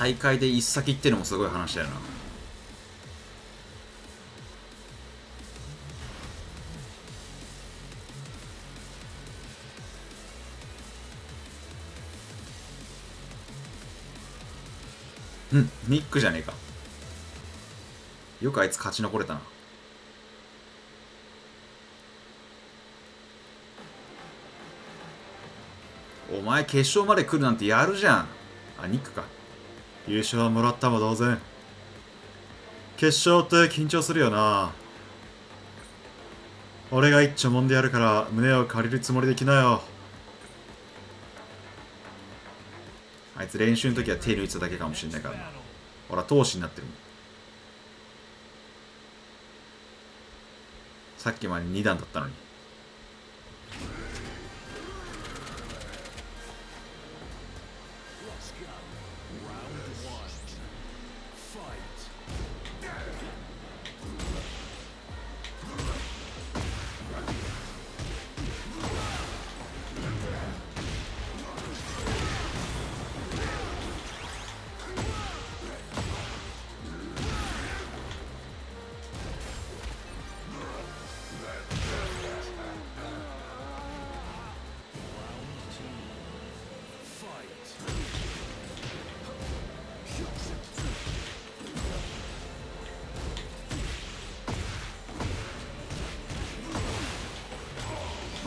大会で一先行ってのもすごい話だよな。うん、ニックじゃねえか。よくあいつ勝ち残れたな。お前決勝まで来るなんてやるじゃん。あ、に区か。優勝はもらったも同然。決勝って緊張するよな。俺が一丁もんでやるから胸を借りるつもりできなよ。あいつ練習の時は手抜いてただけかもしれないからな。ほら、闘志になってる。さっきまでに段だったのに。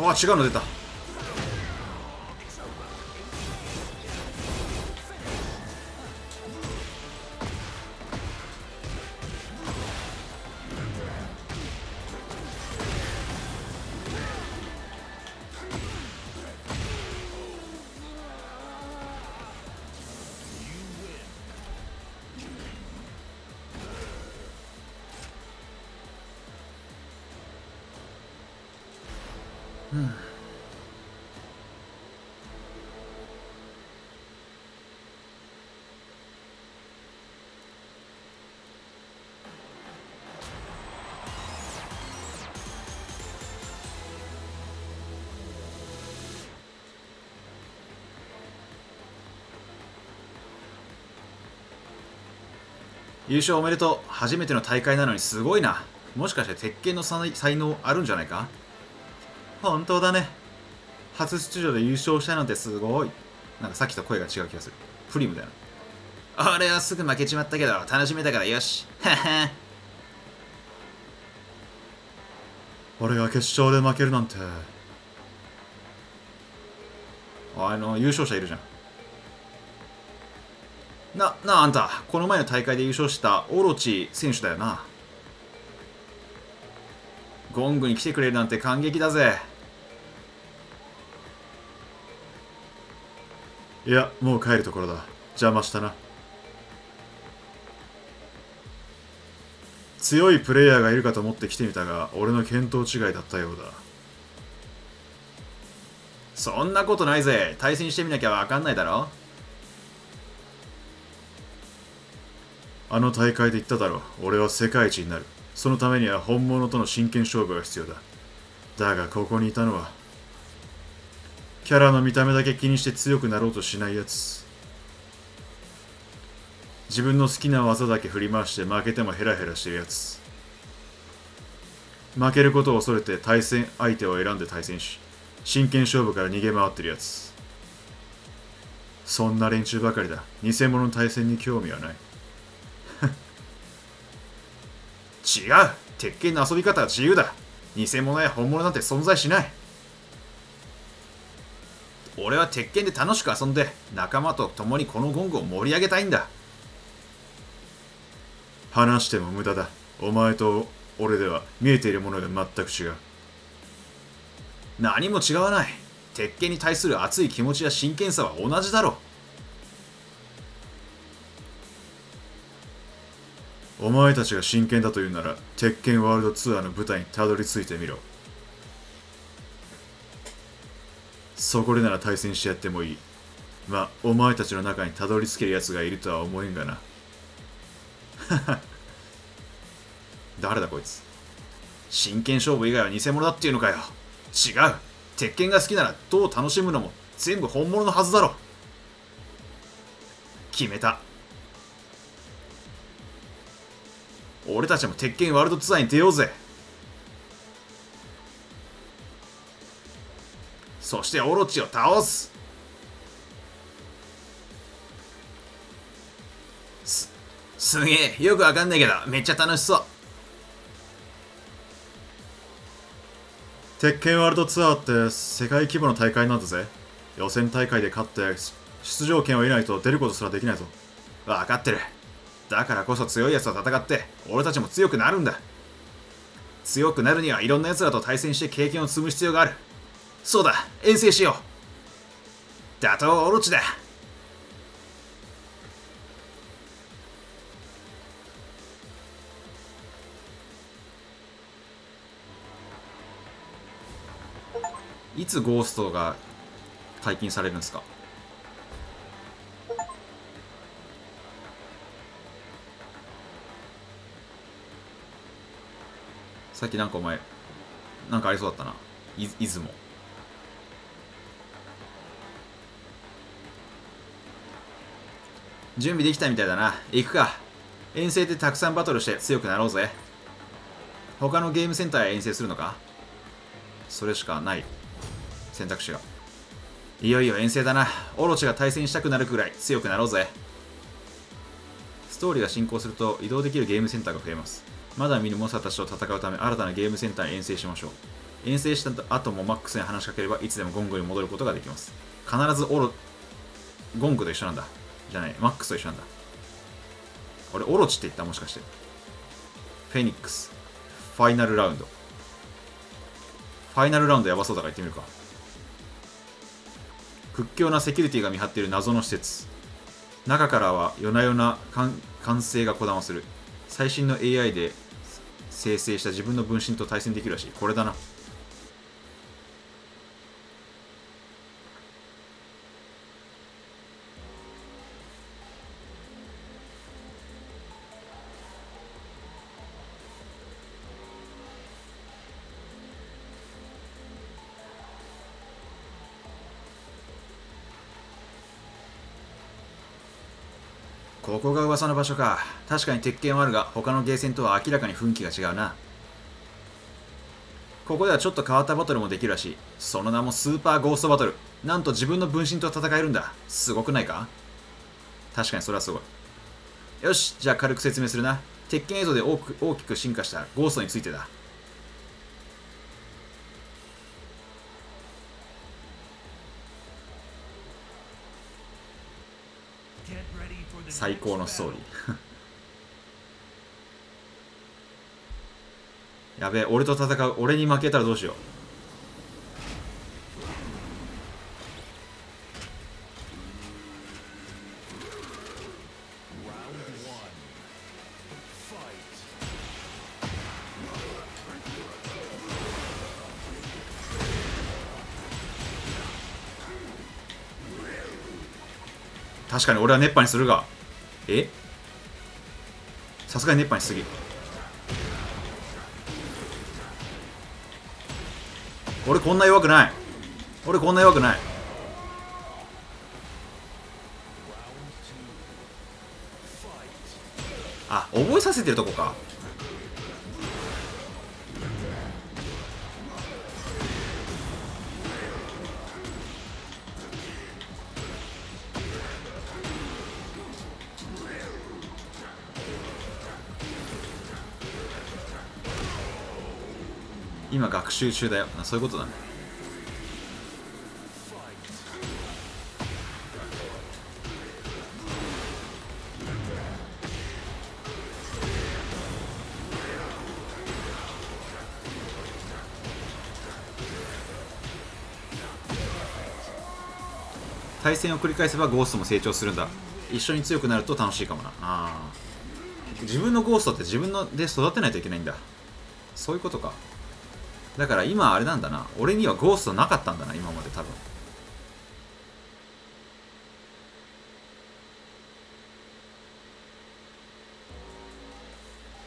あ、違うの出た。優勝おめでとう。初めての大会なのにすごいな。もしかして鉄拳の才能あるんじゃないか。本当だね。初出場で優勝したなんてすごい。なんかさっきと声が違う気がする。プリムだな。俺はすぐ負けちまったけど楽しめたからよし。ははん。俺が決勝で負けるなんて。あの優勝者いるじゃん。な、なあ、あんた、この前の大会で優勝したオロチ選手だよな。ゴングに来てくれるなんて感激だぜ。いや、もう帰るところだ。邪魔したな。強いプレイヤーがいるかと思って来てみたが、俺の見当違いだったようだ。そんなことないぜ。対戦してみなきゃわかんないだろ。あの大会で言っただろう。俺は世界一になる。そのためには本物との真剣勝負が必要だ。だがここにいたのは、キャラの見た目だけ気にして強くなろうとしないやつ。自分の好きな技だけ振り回して負けてもヘラヘラしてるやつ。負けることを恐れて対戦相手を選んで対戦し、真剣勝負から逃げ回ってるやつ。そんな連中ばかりだ。偽物の対戦に興味はない。違う。鉄拳の遊び方は自由だ。偽物や本物なんて存在しない。俺は鉄拳で楽しく遊んで、仲間と共にこのゴングを盛り上げたいんだ。話しても無駄だ。お前と俺では見えているものが全く違う。何も違わない。鉄拳に対する熱い気持ちや真剣さは同じだろう。お前たちが真剣だというなら、鉄拳ワールドツアーの舞台にたどり着いてみろ。そこでなら対戦してやってもいい。まあ、お前たちの中にたどり着ける奴がいるとは思えんがな。はは。誰だこいつ。真剣勝負以外は偽物だっていうのかよ。違う。鉄拳が好きならどう楽しむのも全部本物のはずだろ。決めた。俺たちも鉄拳ワールドツアーに出ようぜ。そしてオロチを倒す。すすげえ。よくわかんないけどめっちゃ楽しそう。鉄拳ワールドツアーって世界規模の大会なんだぜ。予選大会で勝って出場権を得ないと出ることすらできないぞ。分かってる。だからこそ強いやつと戦って俺たちも強くなるんだ。強くなるにはいろんなやつらと対戦して経験を積む必要がある。そうだ、遠征しよう。打倒オロチだ。いつゴーストが解禁されるんですか。さっきなんかお前なんかありそうだったな。い出雲準備できたみたいだな。行くか。遠征でたくさんバトルして強くなろうぜ。他のゲームセンターへ遠征するのか。それしかない選択肢が。いよいよ遠征だな。オロチが対戦したくなるくらい強くなろうぜ。ストーリーが進行すると移動できるゲームセンターが増えます。まだ見ぬ猛者たちと戦うため新たなゲームセンターに遠征しましょう。遠征した後もマックスに話しかければいつでもゴングに戻ることができます。必ずオロゴングと一緒なんだ。じゃない、マックスと一緒なんだ。俺オロチって言った、もしかして。フェニックスファイナルラウンド。ファイナルラウンドやばそうだから行ってみるか。屈強なセキュリティが見張っている謎の施設。中からは夜な夜な歓声がこだまする。最新の エーアイ で生成した自分の分身と対戦できるらしい。これだな。ここが噂の場所か。確かに鉄拳はあるが他のゲーセンとは明らかに雰囲気が違うな。ここではちょっと変わったバトルもできるらしい。その名もスーパーゴーストバトル。なんと自分の分身と戦えるんだ。すごくないか。確かにそれはすごい。よし、じゃあ軽く説明するな。鉄拳映像で大きく、大きく進化したゴーストについてだ。最高のストーリーやべえ、俺と戦う。俺に負けたらどうしよう。確かに俺は熱波にするが、え、さすがに熱波にしすぎ。俺こんな弱くない。俺こんな弱くない。あ、覚えさせてるとこか。今学習中だよ。そういうことだね。対戦を繰り返せばゴーストも成長するんだ。一緒に強くなると楽しいかもな。あ、自分のゴーストって自分ので育てないといけないんだ。そういうことか。だから今あれなんだな。俺にはゴーストなかったんだな、今まで多分。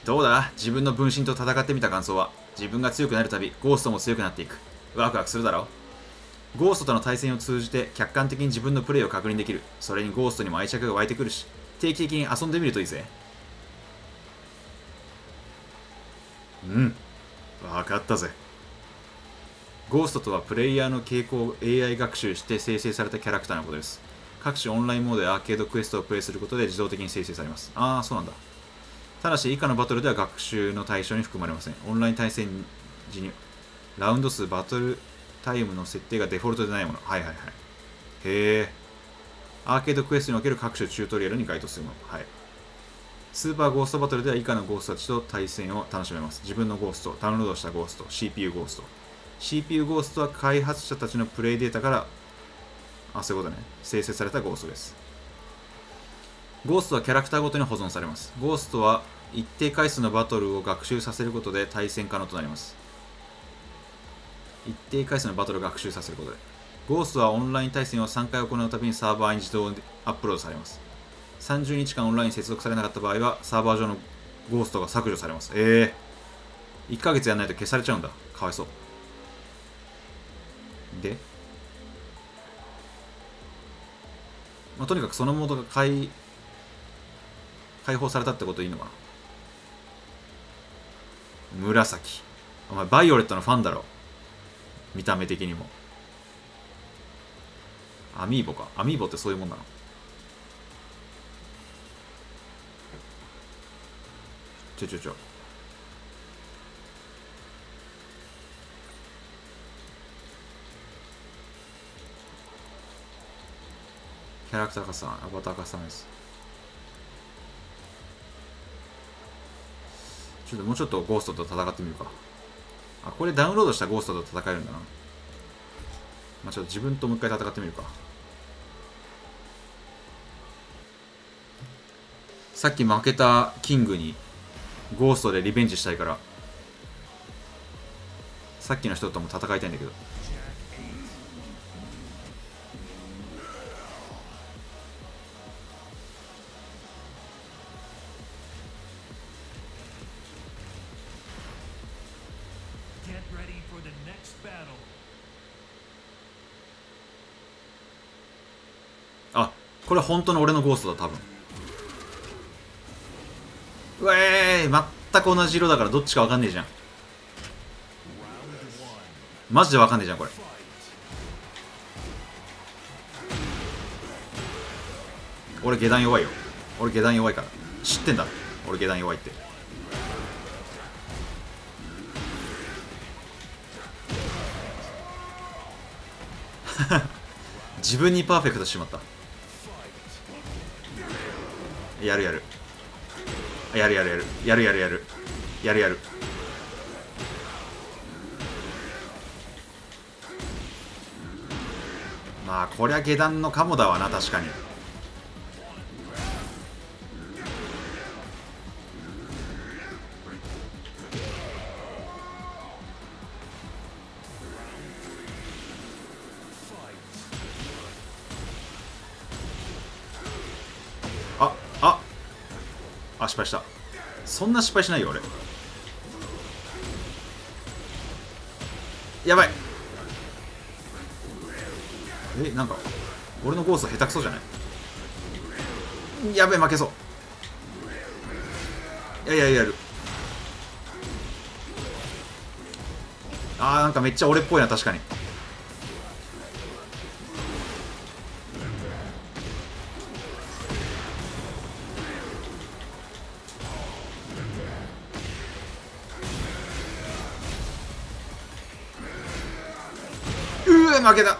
どうだ、自分の分身と戦ってみた感想は。自分が強くなるたびゴーストも強くなっていく。ワクワクするだろう。ゴーストとの対戦を通じて客観的に自分のプレーを確認できる。それにゴーストにも愛着が湧いてくるし、定期的に遊んでみるといいぜ。うん、分かったぜ。ゴーストとはプレイヤーの傾向を エーアイ 学習して生成されたキャラクターのことです。各種オンラインモードやアーケードクエストをプレイすることで自動的に生成されます。ああ、そうなんだ。ただし以下のバトルでは学習の対象に含まれません。オンライン対戦時にラウンド数、バトルタイムの設定がデフォルトでないもの。はいはいはい。へえ、アーケードクエストにおける各種チュートリアルに該当するもの。はい。スーパーゴーストバトルでは以下のゴーストたちと対戦を楽しめます。自分のゴースト、ダウンロードしたゴースト、シーピーユー ゴースト。シーピーユー ゴーストは開発者たちのプレイデータから、あ、そういうことね。生成されたゴーストです。ゴーストはキャラクターごとに保存されます。ゴーストは一定回数のバトルを学習させることで対戦可能となります。一定回数のバトルを学習させることで。ゴーストはオンライン対戦をさんかい行うたびにサーバーに自動でアップロードされます。さんじゅうにちかんオンラインに接続されなかった場合はサーバー上のゴーストが削除されます。ええー。いっかげつやらないと消されちゃうんだ。かわいそう。で、まあ、とにかくそのモードが解、解放されたってことでいいのかな。紫。お前、バイオレットのファンだろ。見た目的にも。アミーボか。アミーボってそういうもんなの。ちょちょちょ。キャラクター化さん、アバター化さんです。ちょっともうちょっとゴーストと戦ってみるか。あ、これダウンロードしたゴーストと戦えるんだな。まあちょっと自分ともう一回戦ってみるか。さっき負けたキングにゴーストでリベンジしたいからさっきの人とも戦いたいんだけど、あ、これ本当の俺のゴーストだ多分。うえーい、全く同じ色だからどっちか分かんねえじゃん。マジで分かんねえじゃんこれ。俺下段弱いよ。俺下段弱いから知ってんだ。俺下段弱いって。自分にパーフェクトしてしまった。やるやるやるやるやるやるやるやるやるやる。まあこりゃ下段のカモだわな。確かに失敗した。そんな失敗しないよ俺。やばい。え、なんか俺のゴースト下手くそじゃない？やべえ、負けそう。いやいや、やる。あー、なんかめっちゃ俺っぽいな。確かに負けた。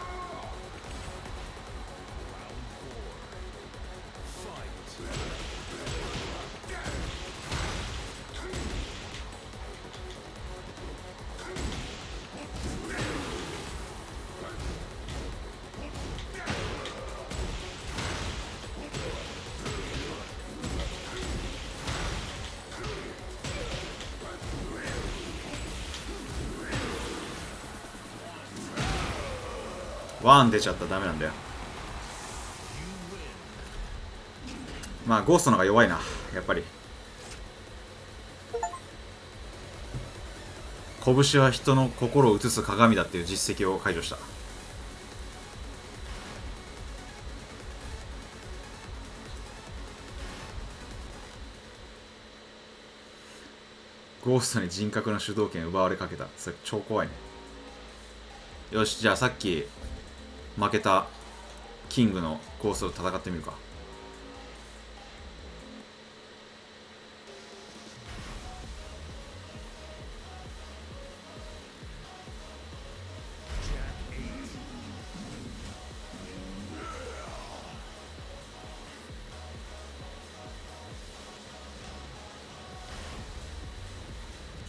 ワン出ちゃった。ダメなんだよ。まあゴーストの方が弱いなやっぱり。拳は人の心を映す鏡だっていう実績を解除した。ゴーストに人格の主導権奪われかけた。それ超怖いね。よし、じゃあさっき負けたキングのゴーストと戦ってみるか。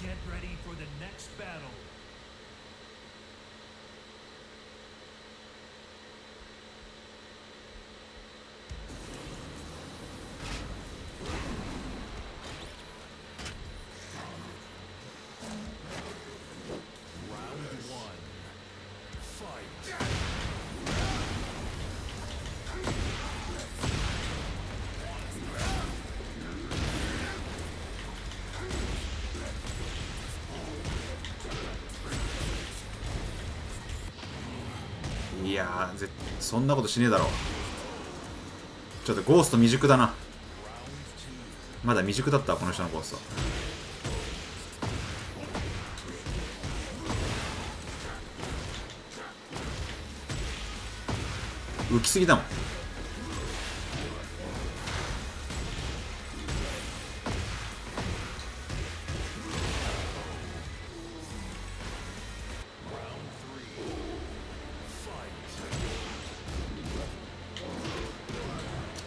Get ready for the next battle.いやー、そんなことしねえだろう。ちょっとゴースト未熟だな。まだ未熟だったこの人のゴースト。浮きすぎだもん。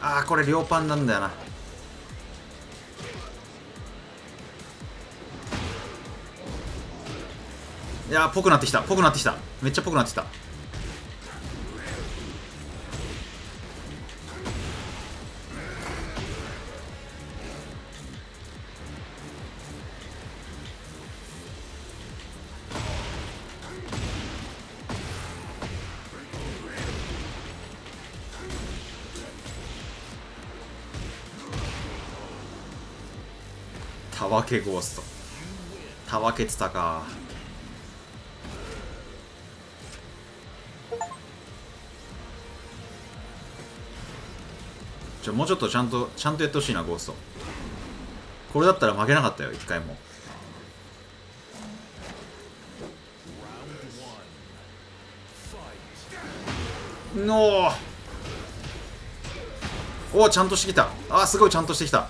あー、これ両パンなんだよな。いやー、ぽくなってきた、ぽくなってきた、めっちゃぽくなってきた。たわけゴースト、たわけてたか。ちょ、もうちょっとちゃんとちゃんとやってほしいなゴースト。これだったら負けなかったよ一回も。のおお、ちゃんとしてきた。あー、すごいちゃんとしてきた。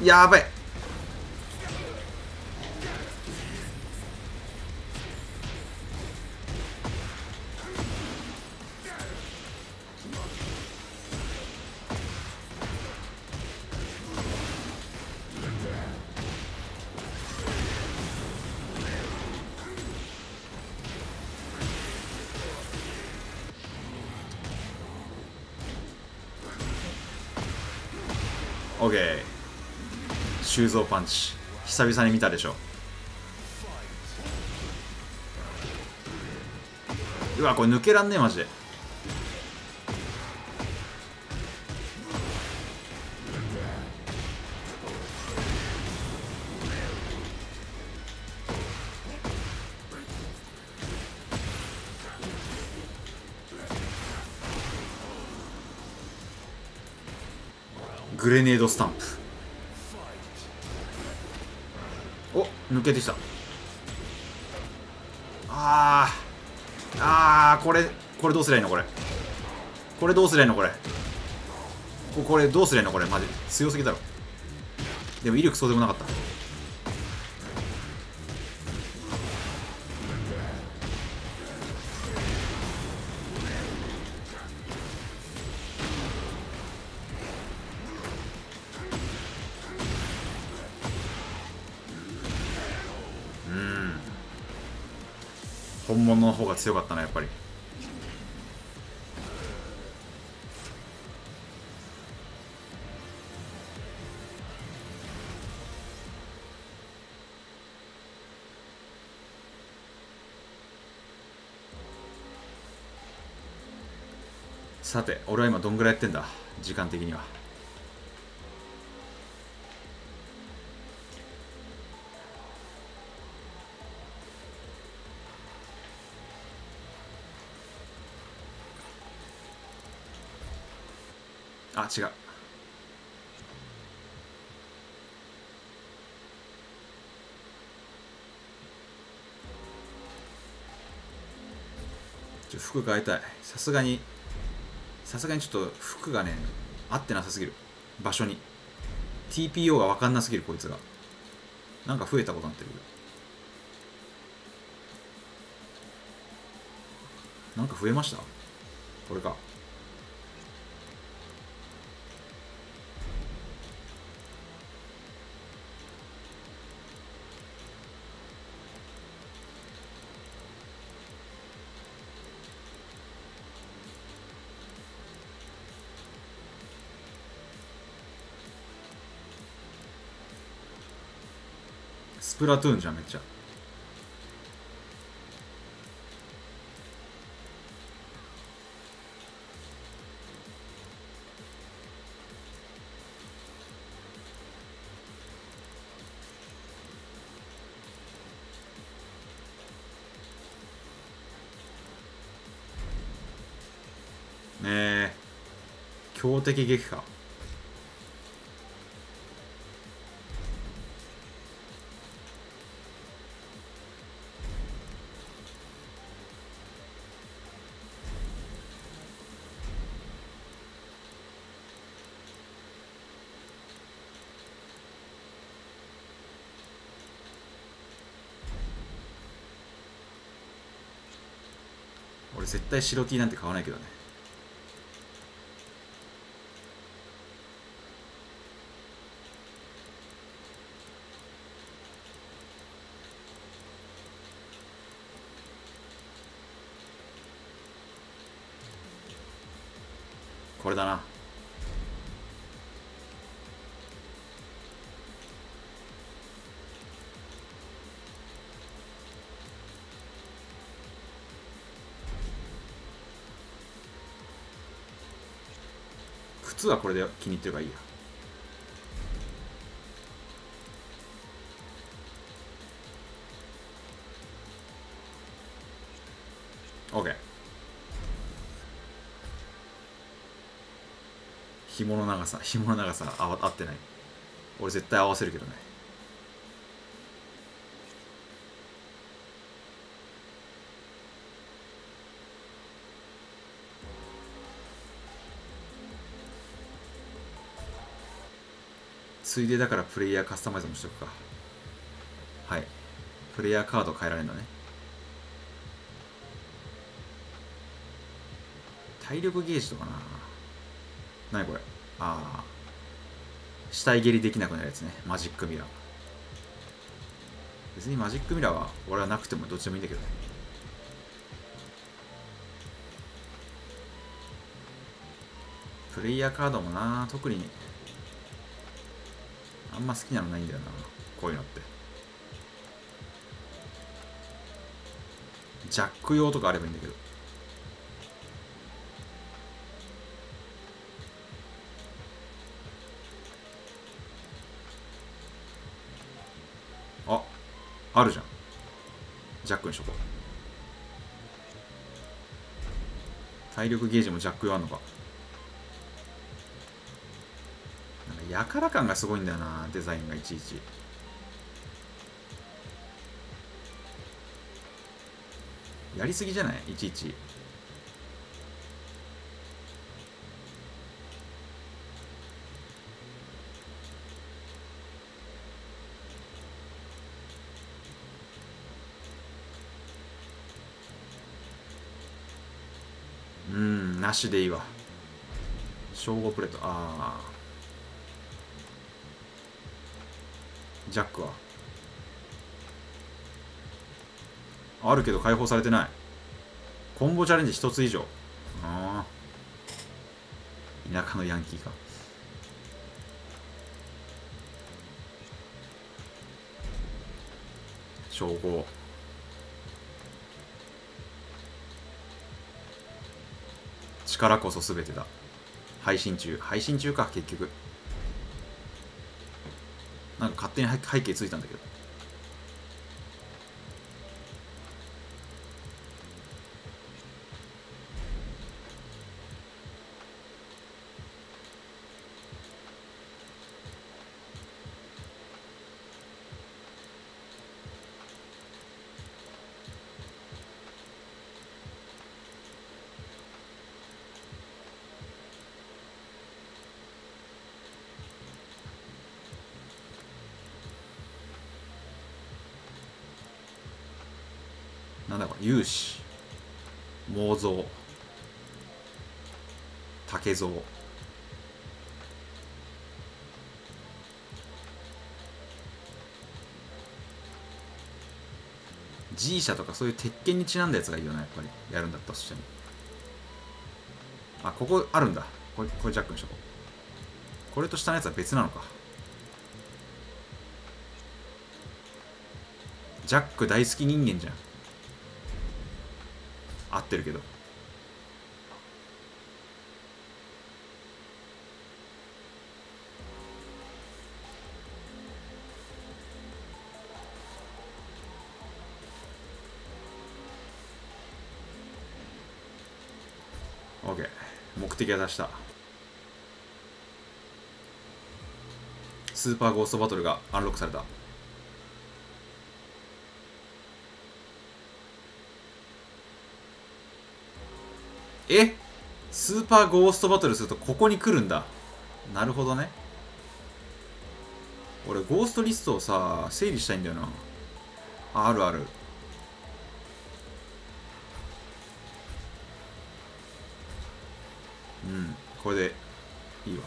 やばい。オッケー。シューズパンチ久々に見たでしょ。うわ、これ抜けらんねえマジで。グレネードスタンプ抜けてきた。あーあー、これこれどうすりゃいいのこれこれどうすりゃいいのこれこれどうすりゃいいのこれマジ強すぎだろ。でも威力そうでもなかった。本物の方が強かったなやっぱり。さて俺は今どんぐらいやってんだ時間的には。あ、違う。ちょ、服変えたい。さすがにさすがにちょっと服がね合ってなさすぎる。場所に ティーピーオー が分かんなすぎる。こいつがなんか増えたことになってる。なんか増えました。これか。スプラトゥーンじゃん、めっちゃ。ねえ、強敵撃破。俺絶対白 T なんて買わないけどね。これだな。靴はこれで気に入ってればいいや。オッケー。紐の長さ、紐の長さ合ってない。俺絶対合わせるけどね。ついでだからプレイヤーカスタマイズもしとくか。はい、プレイヤーカード変えられるのね。体力ゲージとかな。何これ。ああ、死体蹴りできなくなるやつね。マジックミラー。別にマジックミラーは俺はなくてもどっちでもいいんだけどね。プレイヤーカードもな、特にあんま好きなのないんだよな、こういうのって。ジャック用とかあればいいんだけど。あ、あるじゃん。ジャックにしとこう。体力ゲージもジャック用あんのか。やから感がすごいんだよな、デザインがいちいち。やりすぎじゃない？いちいち。うーん、なしでいいわ。称号プレート、ああ。ジャックはあるけど解放されてない。コンボチャレンジ一つ以上。ああ、田舎のヤンキーか。称号力こそ全てだ。配信中、配信中か。結局なんか勝手に背景ついたんだけど。なんだこれ。有志、妄造、竹造。G 社とかそういう鉄拳にちなんだやつがいいよな、やっぱり。やるんだったとしても。あ、ここあるんだ。これ、これジャックにしとこう。これと下のやつは別なのか。ジャック大好き人間じゃん。合ってるけど。OK、目的は出した。スーパーゴーストバトルがアンロックされた。え、スーパーゴーストバトルするとここに来るんだ。なるほどね。俺ゴーストリストをさ整理したいんだよな。あるある。うん、これでいいわ。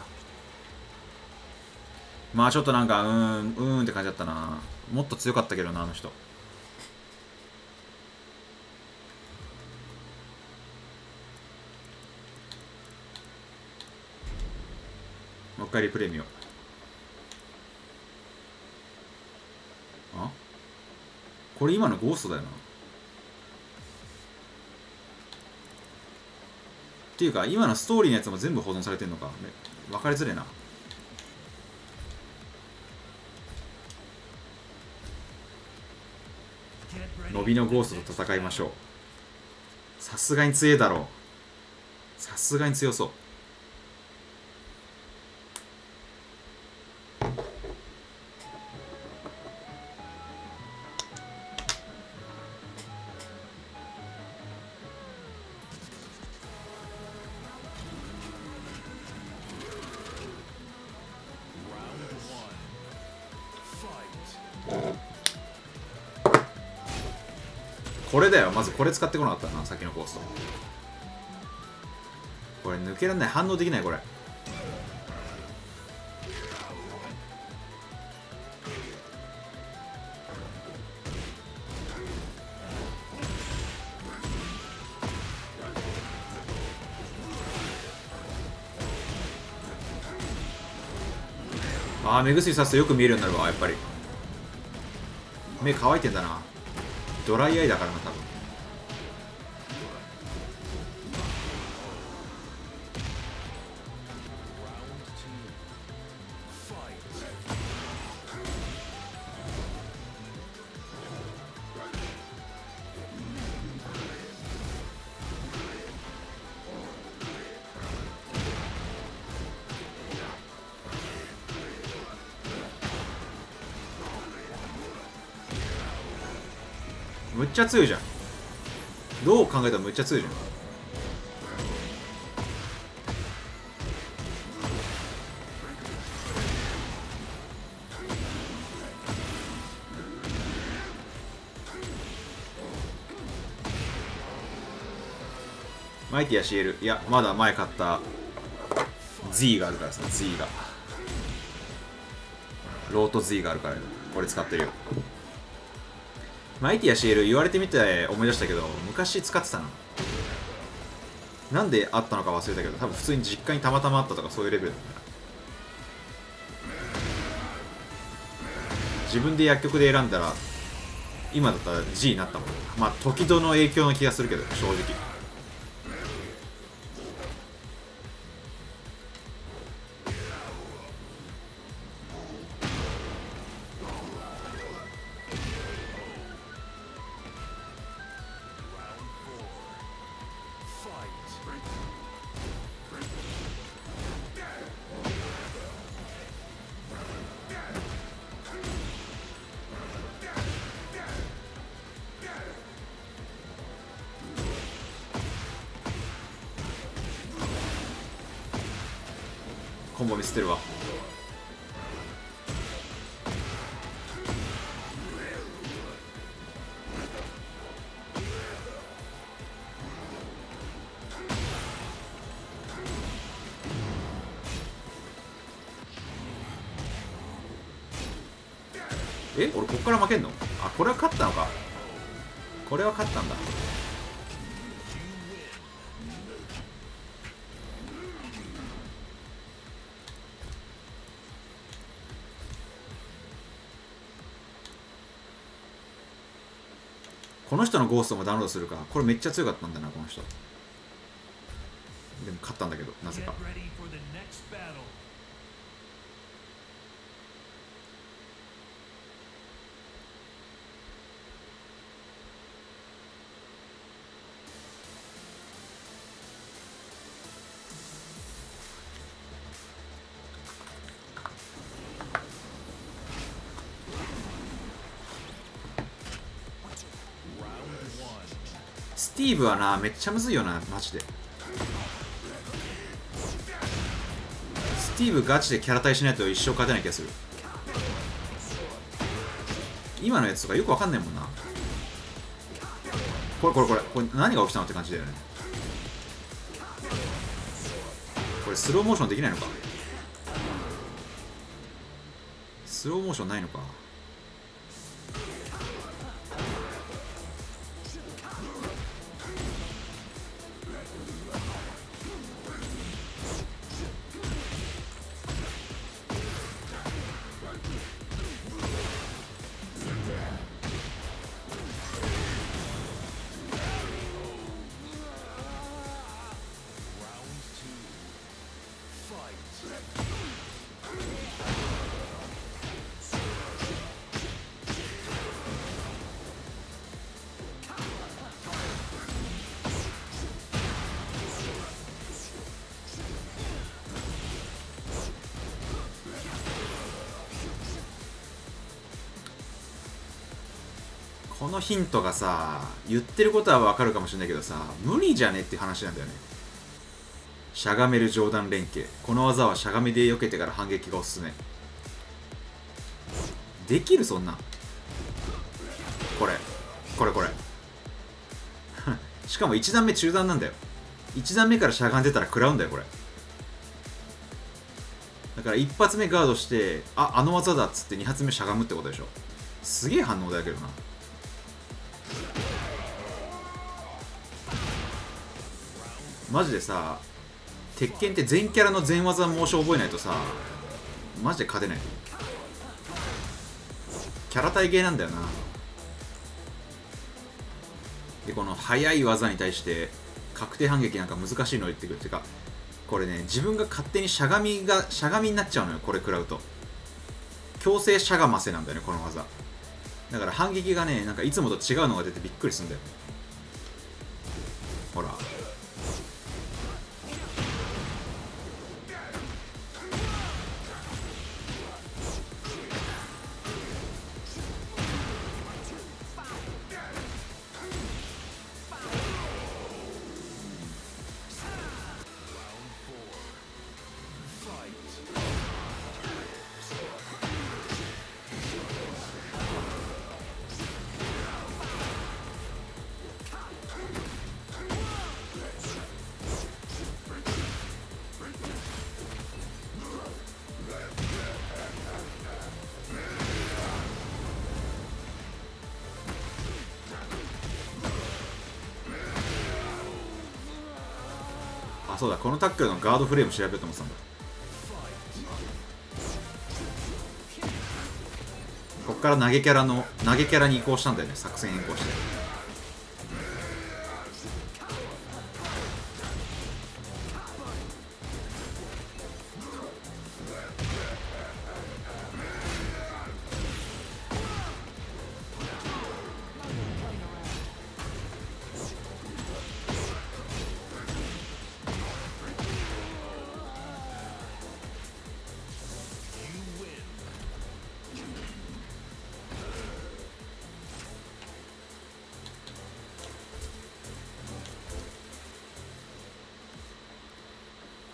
まあちょっとなんかうーんうーんって感じだったな。もっと強かったけどな、あの人。もう一回リプレイ見よう。あ、これ今のゴーストだよな。っていうか今のストーリーのやつも全部保存されてんのか。分かりづれえな。伸びのゴーストと戦いましょう。さすがに強えだろう。さすがに強そう。これだよ、まずこれ使ってこなかったな、さっきのゴースト。これ抜けられない、反応できない、これ。ああ、目薬さすとよく見えるようになるわ、やっぱり。目乾いてんだな。ドライアイだからな、多分。むっちゃ強いじゃん。どう考えたらむっちゃ強いじゃん。マイティアシエル、いやまだ前買った Z があるからさ、 Z がロート Z があるからこれ使ってるよ。マイティアシエル言われてみて思い出したけど、昔使ってたな。なんであったのか忘れたけど、多分普通に実家にたまたまあったとかそういうレベルだった。自分で薬局で選んだら今だったら G になったもん。まあ時々の影響の気がするけど、正直コンボ見せてるわ。え、俺こっから負けんの？あ、これは勝ったのか。これは勝ったんだ。この人のゴーストもダウンロードするか。これめっちゃ強かったんだな、この人。でも勝ったんだけど、なぜか。スティーブはな、めっちゃむずいよな、マジで。スティーブガチでキャラ対しないと一生勝てない気がする。今のやつとかよくわかんないもんな。これこれこれ、これ何が起きたのって感じだよね。これスローモーションできないのか。スローモーションないのか。このヒントがさ、言ってることはわかるかもしれないけどさ、無理じゃねって話なんだよね。しゃがめる上段連携。この技はしゃがみで避けてから反撃がおすすめ。できるそんな。これ。これこれ。しかもいち段目中段なんだよ。いち段目からしゃがんでたら食らうんだよ、これ。だからいち発目ガードして、あ、あの技だっつってに発目しゃがむってことでしょ。すげえ反応だけどな。マジでさ、鉄拳って全キャラの全技の申し覚えないとさ、マジで勝てない。キャラ体系なんだよな。で、この速い技に対して確定反撃なんか難しいの言ってくるってか、これね、自分が勝手にしゃがみがしゃがみになっちゃうのよ。これ食らうと強制しゃがませなんだよね、この技。だから反撃がね、なんかいつもと違うのが出てびっくりするんだよ。ほら、そうだ、このタックルのガードフレーム調べようと思ってたんだ。こっから投げキャラの投げキャラに移行したんだよね、作戦変更して。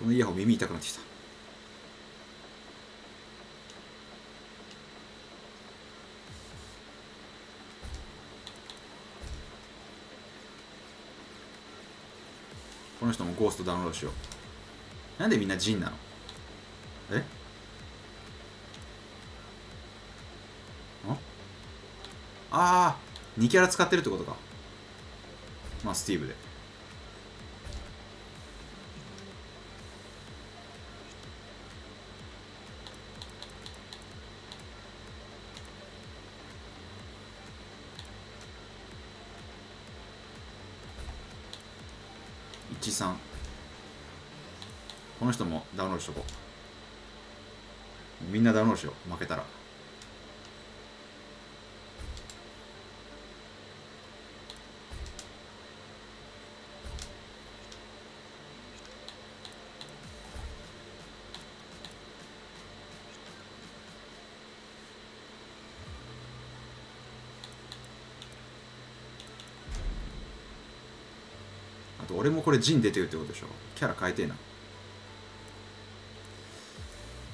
このイヤホン耳痛くなってきた。この人もゴーストダウンロードしよう。なんでみんなジンなの？え？ああ、にキャラ使ってるってことか。まあスティーブで。八さん。この人もダウンロードしとこう。みんなダウンロードしよう。負けたら。俺もこれジン出てるってことでしょ。キャラ変えてえな。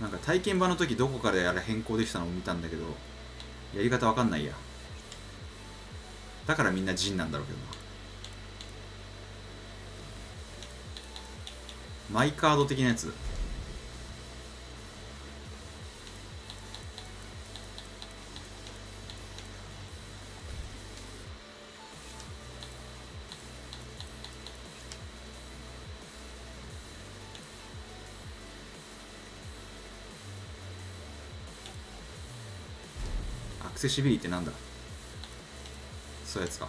なんか体験版の時どこからやら変更できたのを見たんだけど、やり方わかんないや。だからみんなジンなんだろうけどな。マイカード的なやつ。アクセシビリティってなんだ。そういうやつか。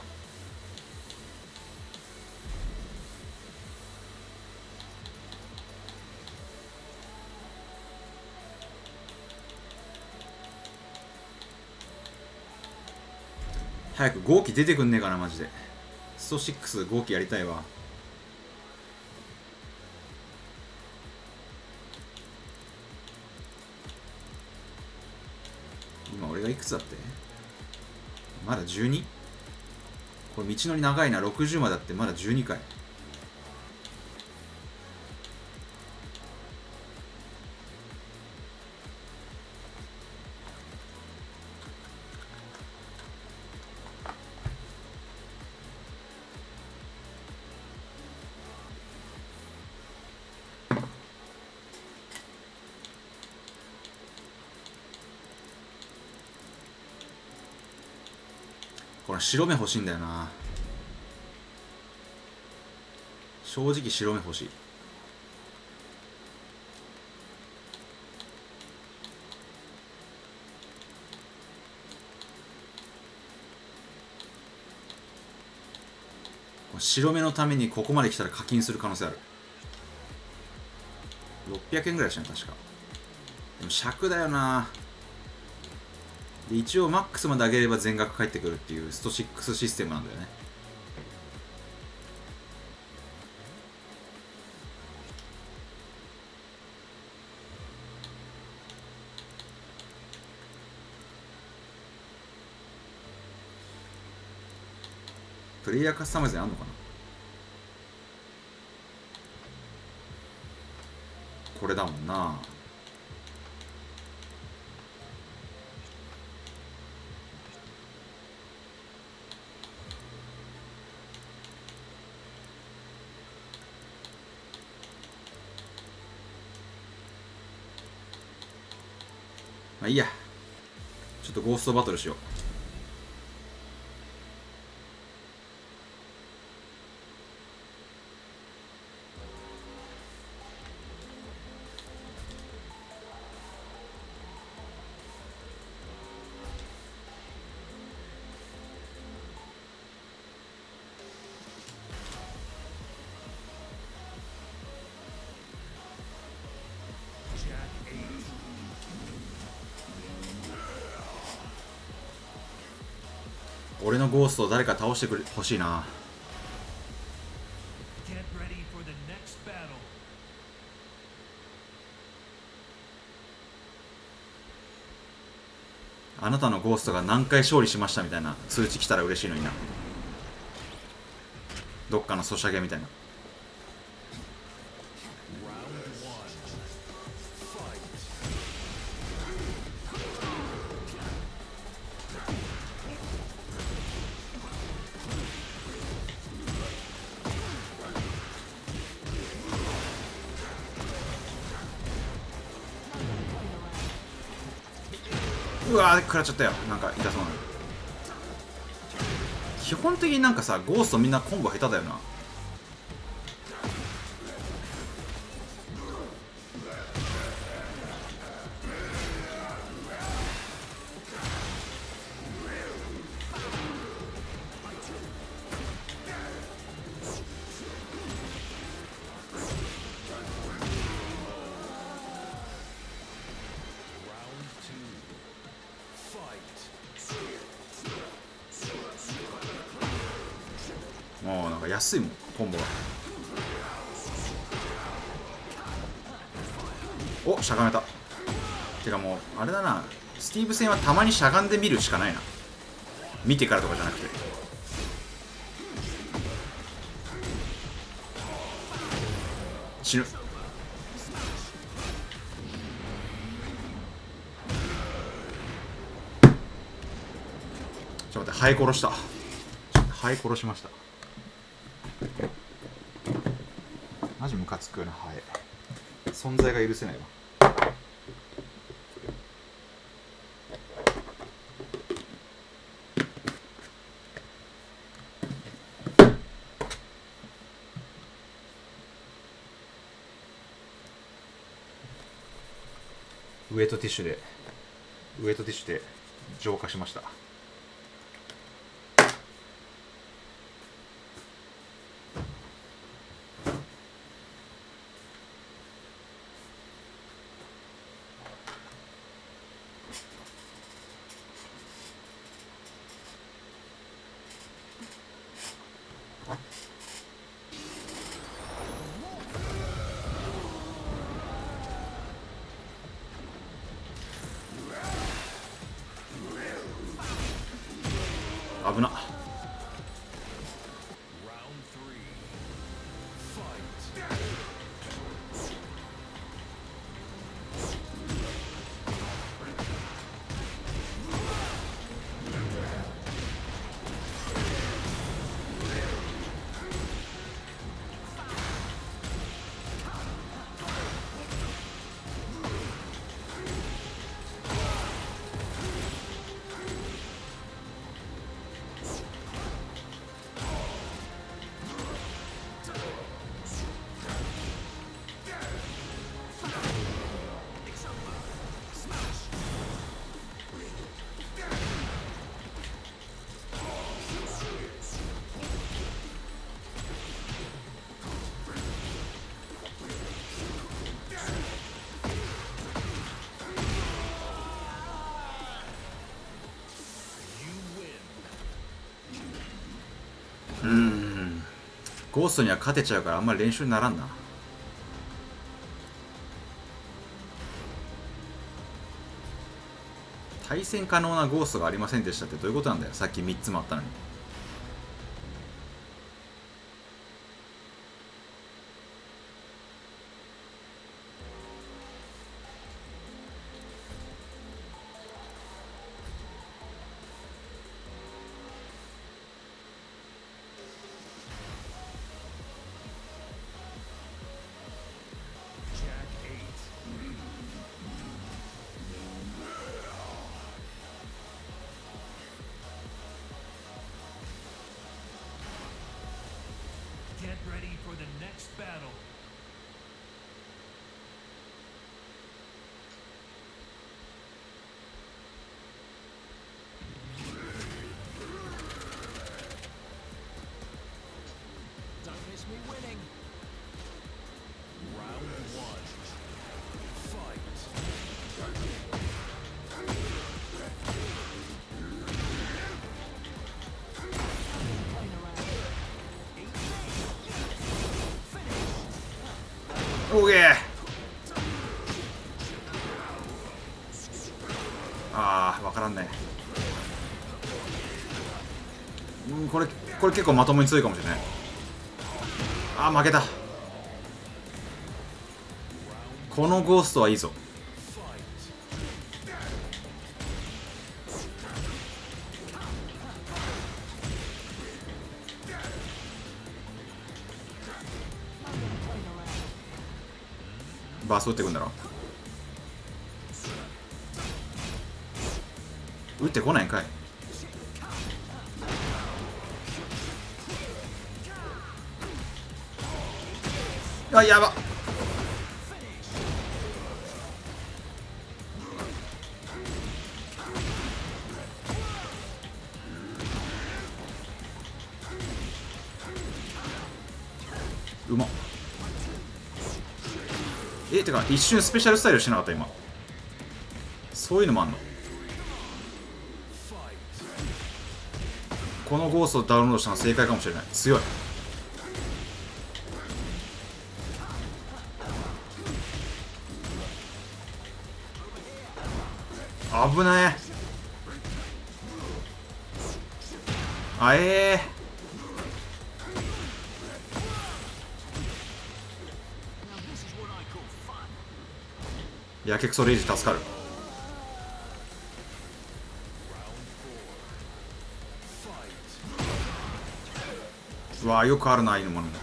早くごうき出てくんねえかなマジで。ストろく、ごうきやりたいわ。いくつだってまだ じゅうに？ これ道のり長いな。ろくじゅうまでだってまだじゅうにかい。白目欲しいんだよな。正直白目欲しい。白目のためにここまで来たら課金する可能性ある。ろっぴゃくえんぐらいしたね確か。でも尺だよな。で一応マックスまで上げれば全額返ってくるっていうストろくシステムなんだよね。プレイヤーカスタマイズにあんのかなこれだもんな。まあいいや。ちょっとゴーストバトルしよう。俺のゴーストを誰か倒してくれほしいな。あなたのゴーストが何回勝利しましたみたいな通知来たら嬉しいのにな。どっかのソシャゲみたいな。うわー食らっちゃったよ。なんか痛そうな。基本的になんかさゴーストみんなコンボ下手だよな。が安いもん、コンボが。お、しゃがめた。てかもうあれだな、スティーブ戦はたまにしゃがんでみるしかないな。見てからとかじゃなくて。死ぬ。ちょっと待って、ハイ殺した。ハイ殺しました。マジムカつくよな、ハイ。存在が許せないわ。ウエットティッシュでウエットティッシュで浄化しました。危な。ゴーストには勝てちゃうからあんまり練習にならんな。対戦可能なゴーストがありませんでしたってどういうことなんだよ。さっきみっつもあったのに。おげー、あー分からんね。うん、これこれ結構まともに強いかもしれない。あー負けた。このゴーストはいいぞ。バース打ってくんだろ。打ってこないんかい。あ、やばっ。うまっ。え、てか一瞬スペシャルスタイルしてなかった今。そういうのもあんの。このゴーストをダウンロードしたの正解かもしれない。強い。危ねえ。あえーやけくそレイジ助かる。うわーよくあるな、いいのものも。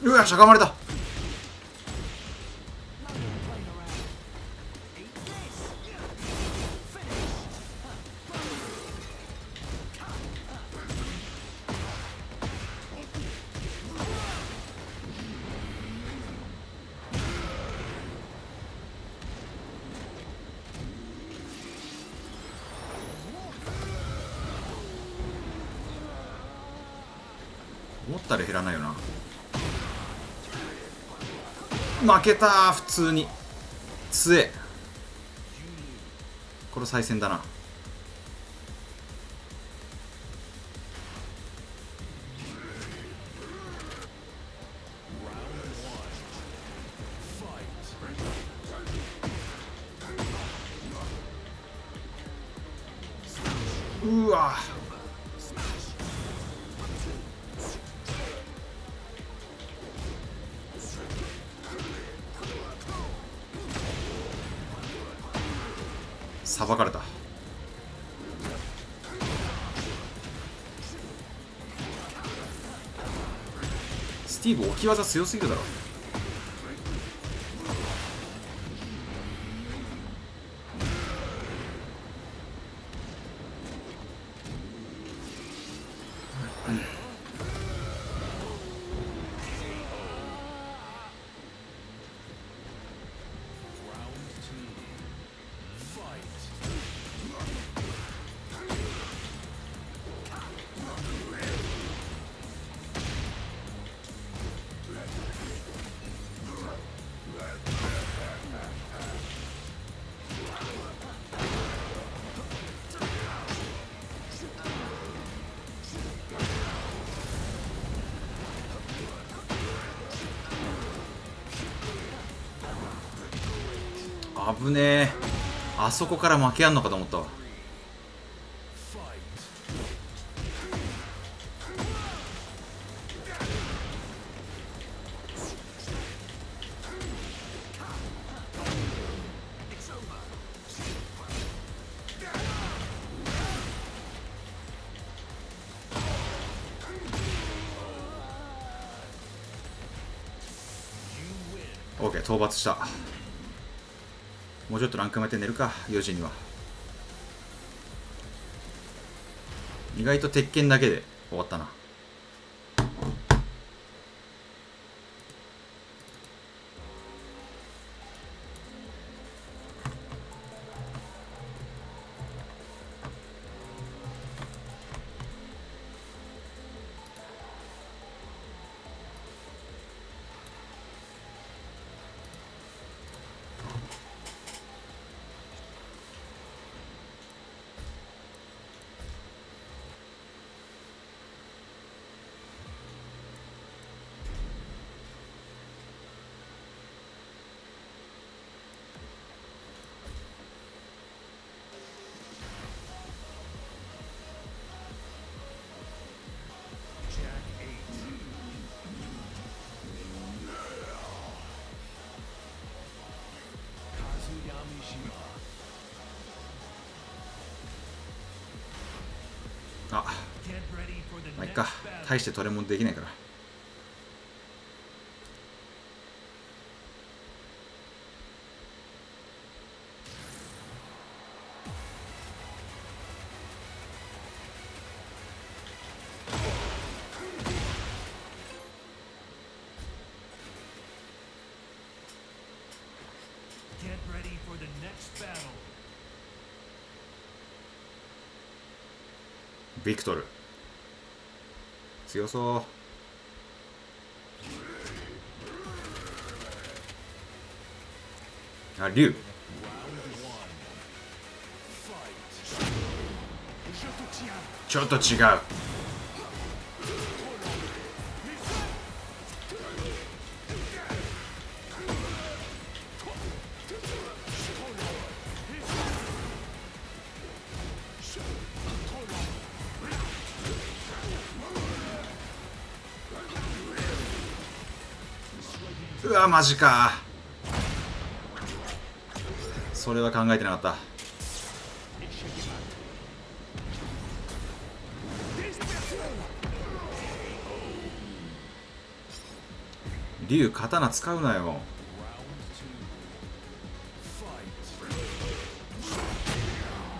うわ、しゃがまれた。思ったら減らないよな。負けたー、普通に強え。これ再戦だな。うわーさばかれた。スティーブ置き技強すぎるだろ。危ねえ、あそこから負けやんのかと思ったわ。OK、討伐した。もうちょっとランク上げて寝るか、よじには。意外と鉄拳だけで終わったな。あ、まあいっか、大して取れもできないから。ビクトル強そう。あ、竜。ちょっと違う。うわ、マジか。それは考えてなかった。竜、刀使うなよ。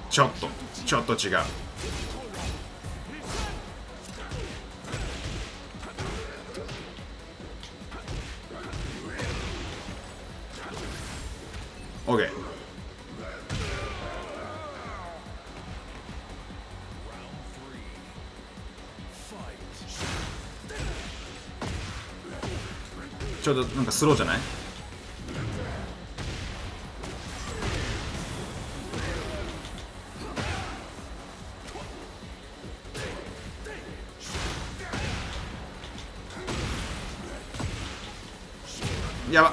ちょっとちょっと違う。オッケー。ちょうどなんかスローじゃない？やばっ。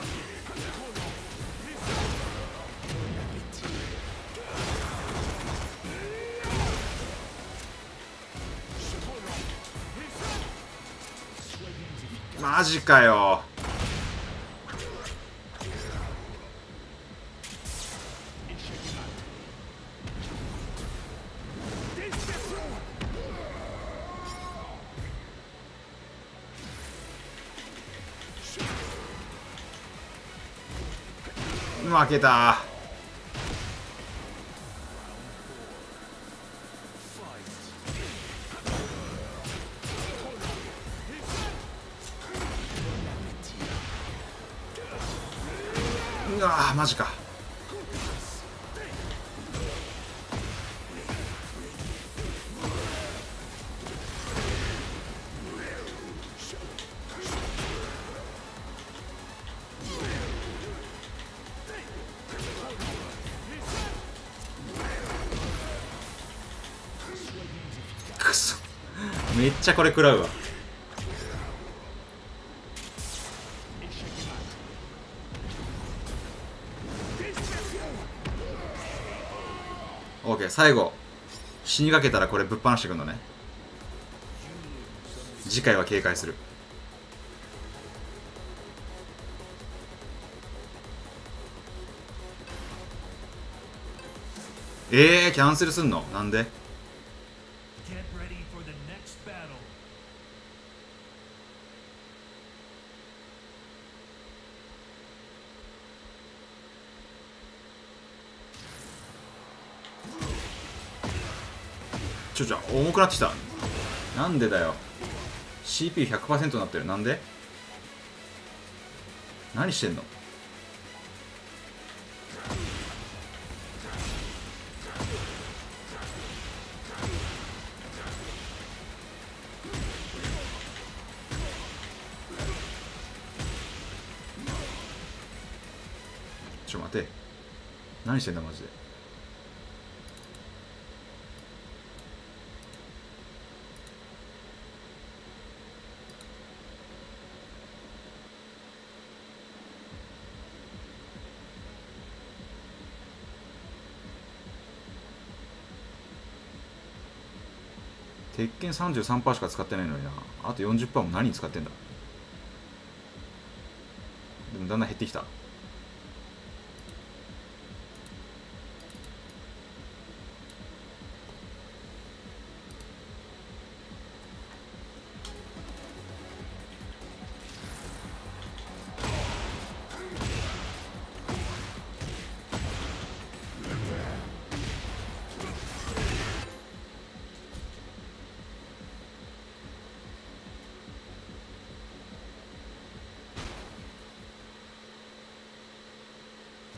マジかよ。負けた。うわ、マジか。くそ、めっちゃこれ食らうわ。オーケー、最後死にかけたらこれぶっ放してくんのね。次回は警戒する。えー、キャンセルすんの？なんで？ちょちょ、重くなってきた。なんでだよ。 シーピーひゃくパーセント になってる。なんで？何してんの？ちょ待て、何してんだマジで。鉄拳 さんじゅうさんパーセント しか使ってないのにな。あと よんじゅっパーセント も何に使ってんだ。でもだんだん減ってきた。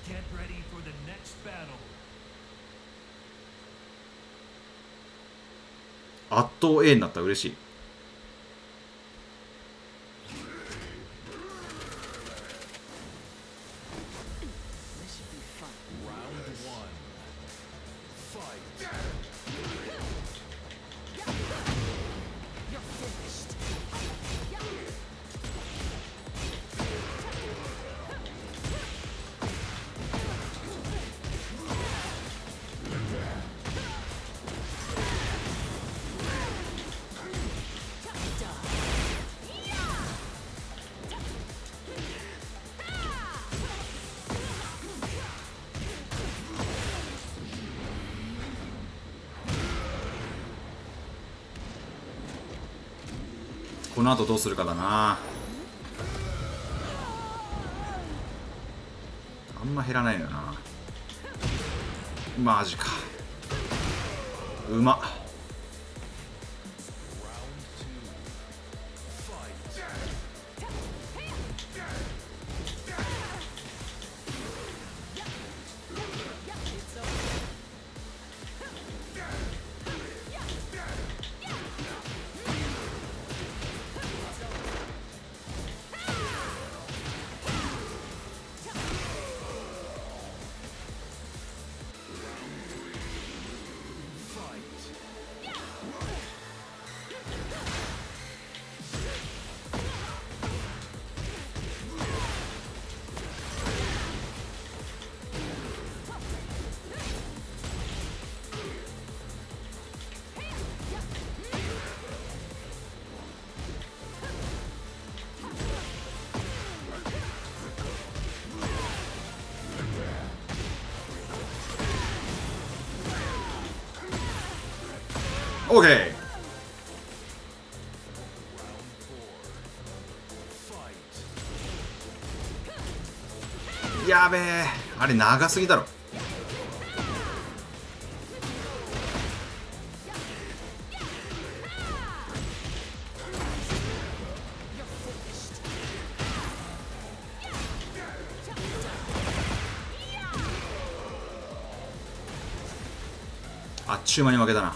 Get ready for the next battle. 圧倒 A になった。嬉しい。の後どうするかだな。あんま減らないよな。マジか。うまっ。オーケー。やべえ、あれ長すぎだろ。あっちゅう間に負けたな。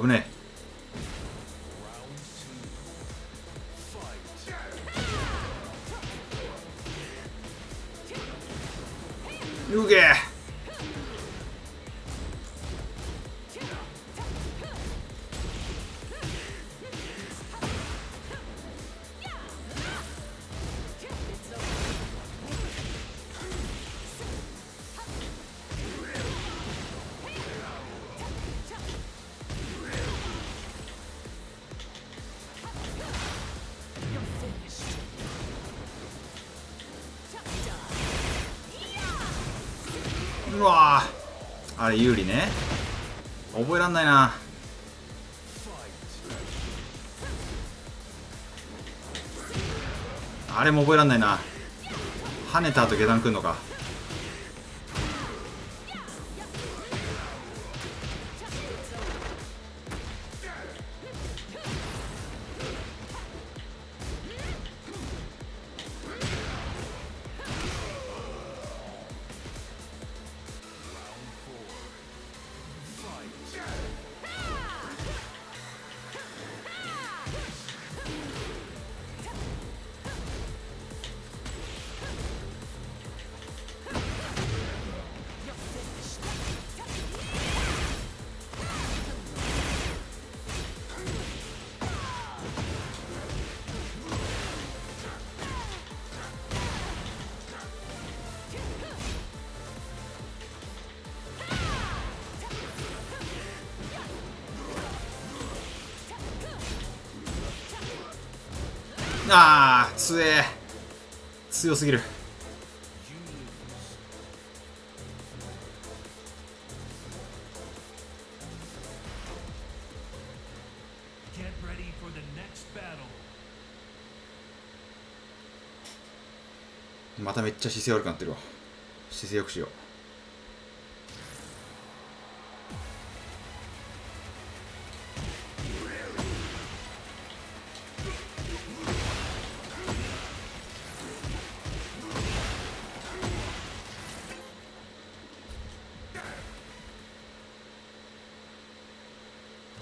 危ねえ。うげえ。うわあれ有利ね。覚えらんないな。あれも覚えらんないな。跳ねた後下段くんのか。あー強え、強すぎる。まためっちゃ姿勢悪くなってるわ。姿勢よくしよう。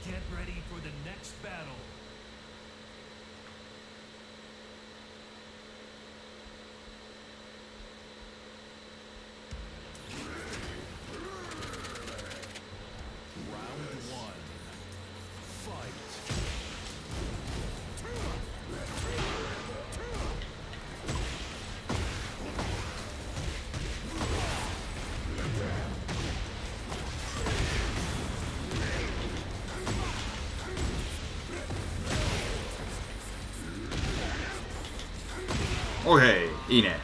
Get ready for the next battle. オーケー、いいね。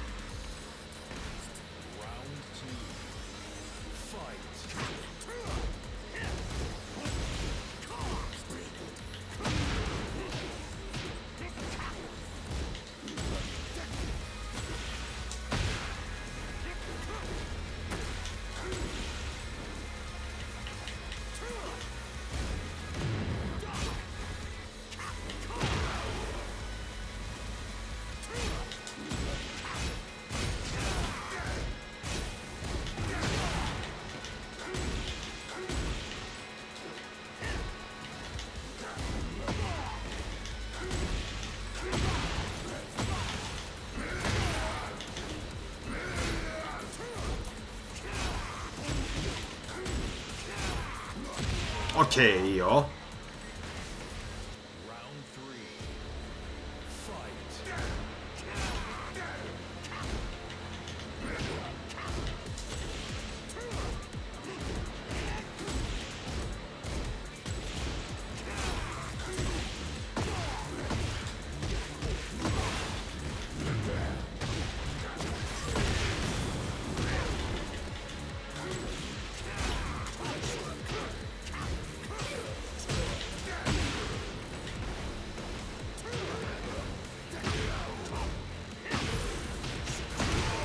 オッケー、いいよ。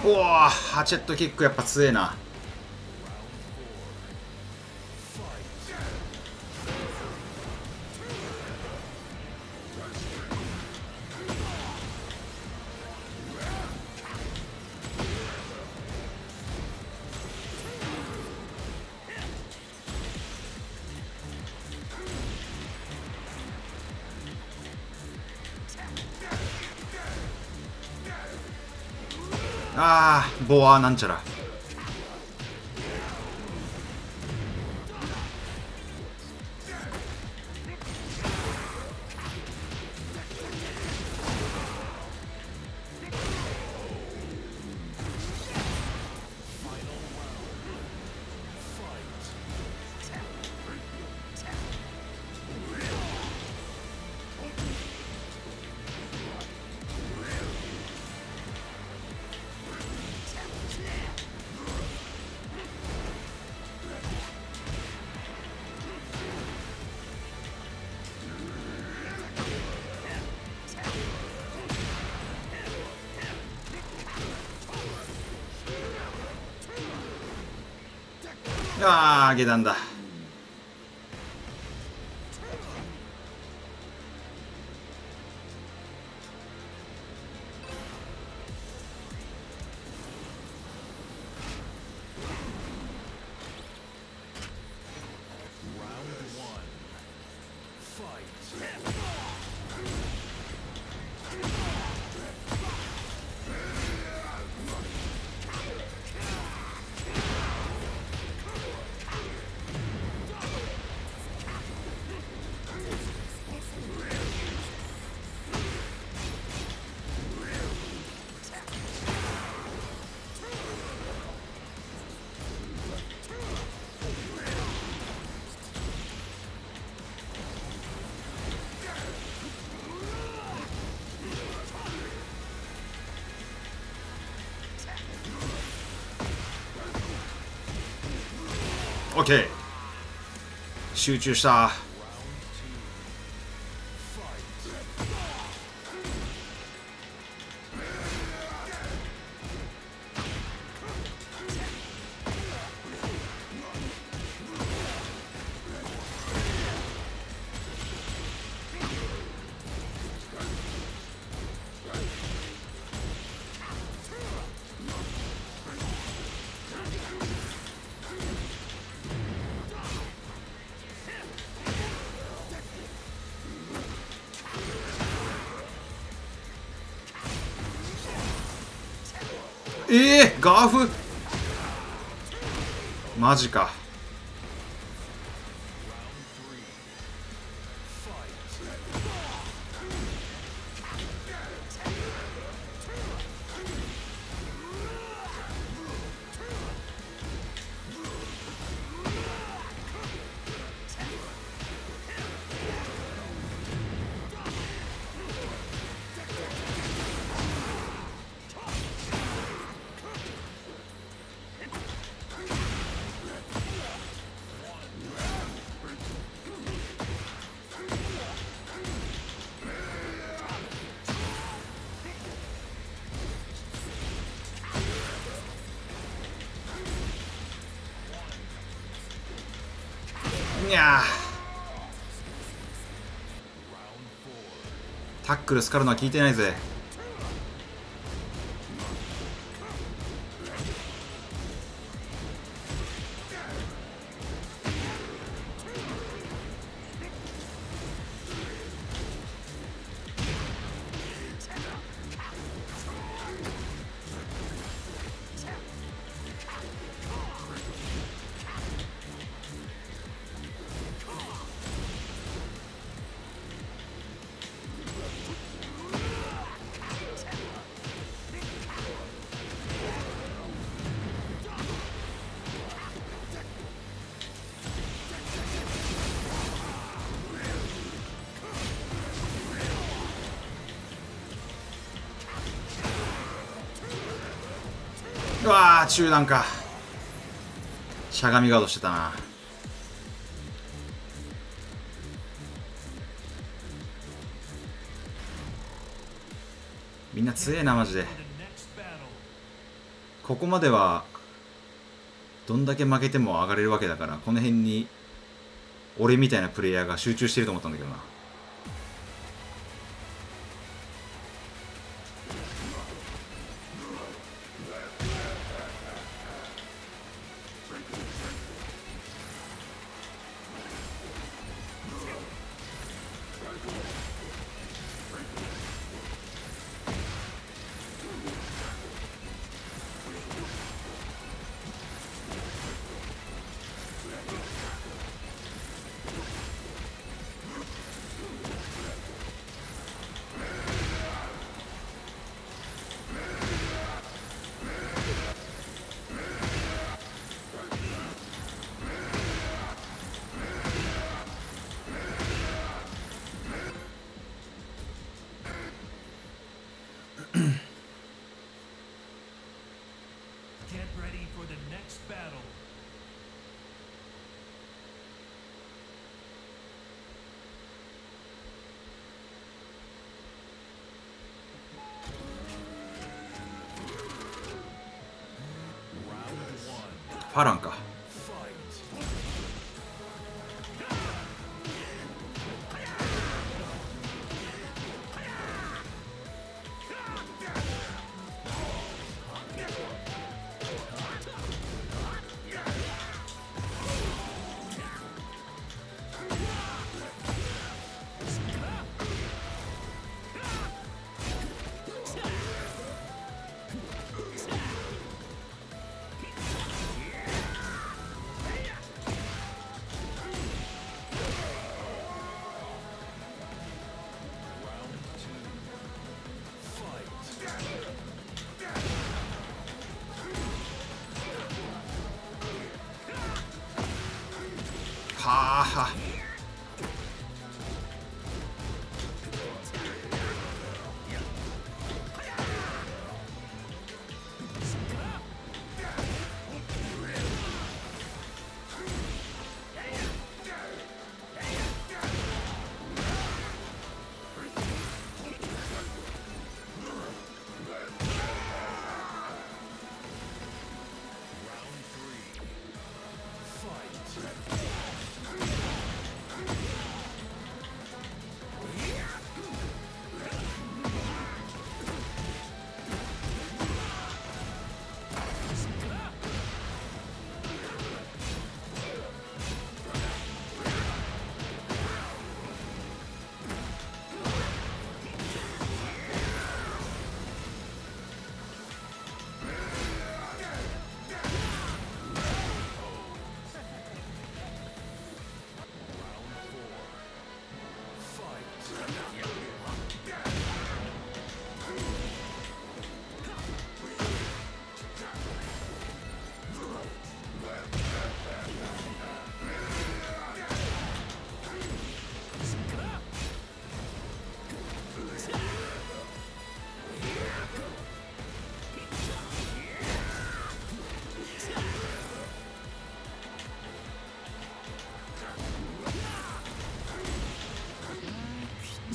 おお、ハチェットキックやっぱ強えな。あー、ボアなんちゃら。ああ、下段だ。オッケー、集中した。えー、ガーフマジか。にゃタックルスカるのは効いてないぜ。うわー、中断か。しゃがみガードしてたな。みんな強えなマジで。ここまではどんだけ負けても上がれるわけだから、この辺に俺みたいなプレイヤーが集中してると思ったんだけどな。ファランか。はあ、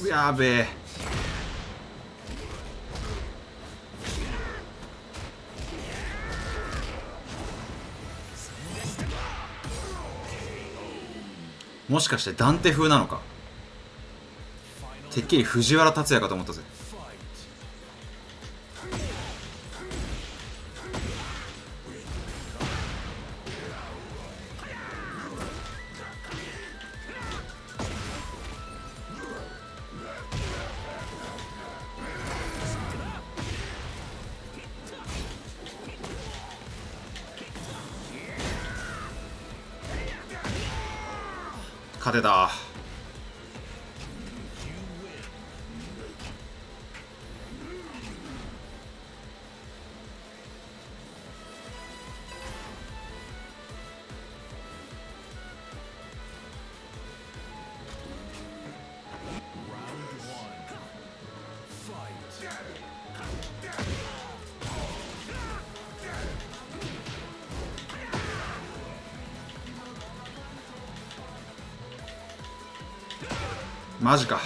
やべえ。もしかしてダンテ風なのか。てっきり藤原竜也かと思ったぜ。勝てた。マジか、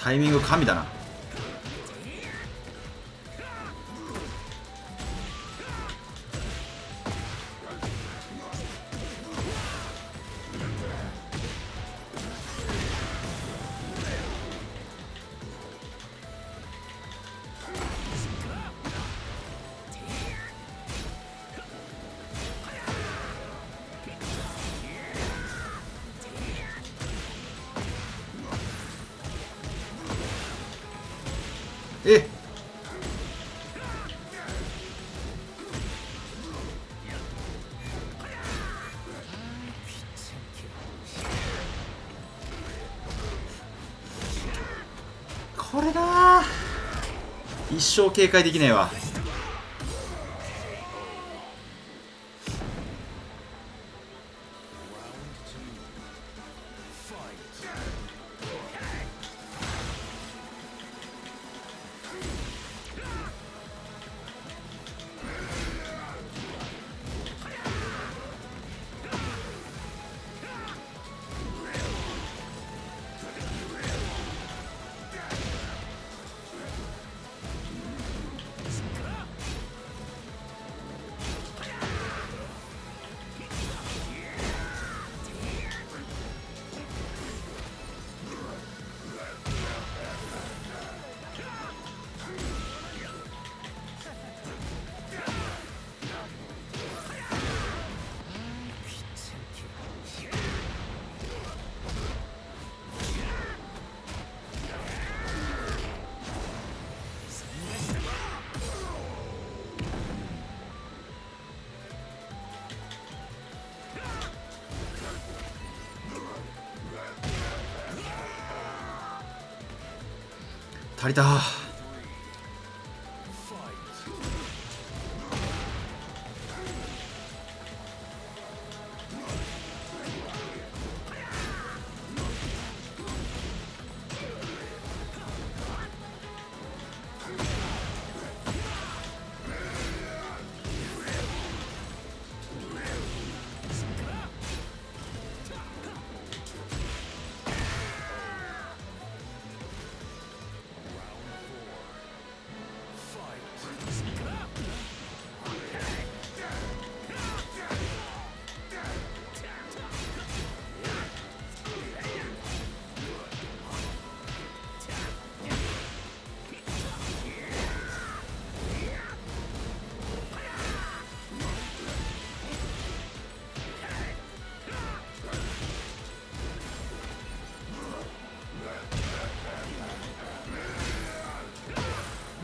タイミング神だな。えっ、これだ、一生警戒できねえわ。足りた。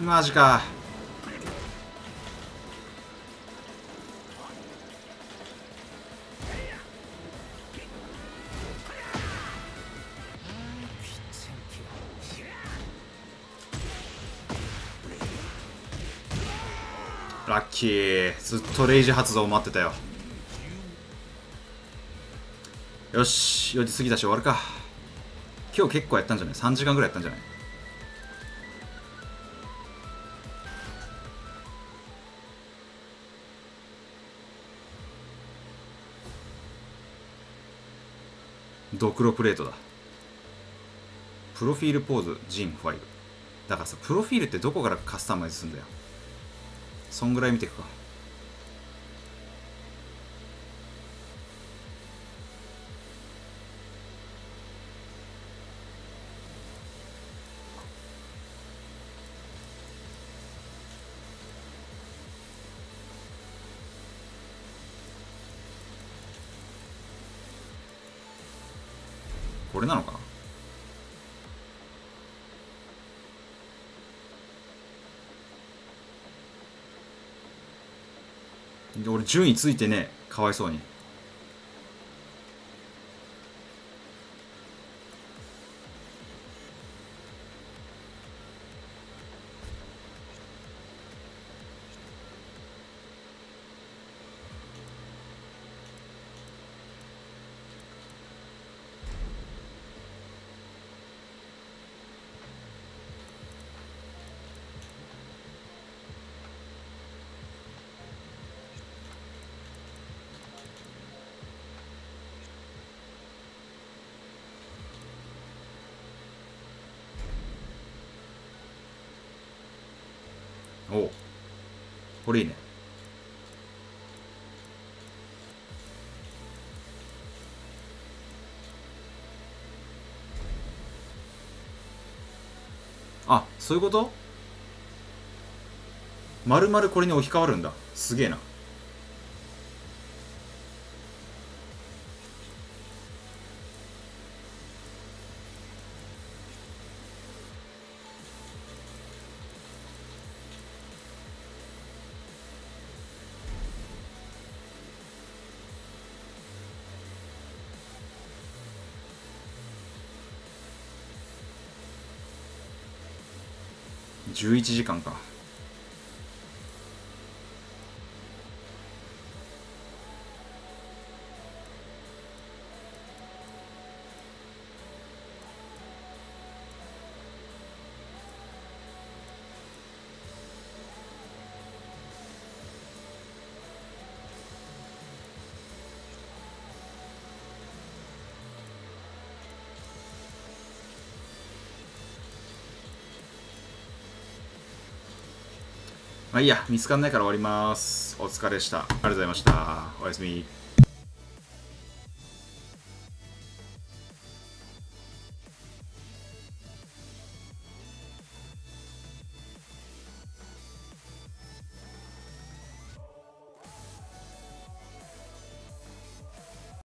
マジか。ラッキー、ずっとレイジ発動を待ってたよ。よし、よじ過ぎたし終わるか。今日結構やったんじゃない ?さん 時間ぐらいやったんじゃない。ドクロプレートだ。プロフィールポーズジンファイブだからさ、プロフィールってどこからカスタマイズするんだよ。そんぐらい見ていくか。れなのかな。で俺順位ついてね、かわいそうに。おう、これいいね。あ、そういうこと？丸々これに置き換わるんだ。すげえな。じゅういちじかんか。まあいいや、見つかんないから終わります。お疲れでした。ありがとうございました。おやすみ。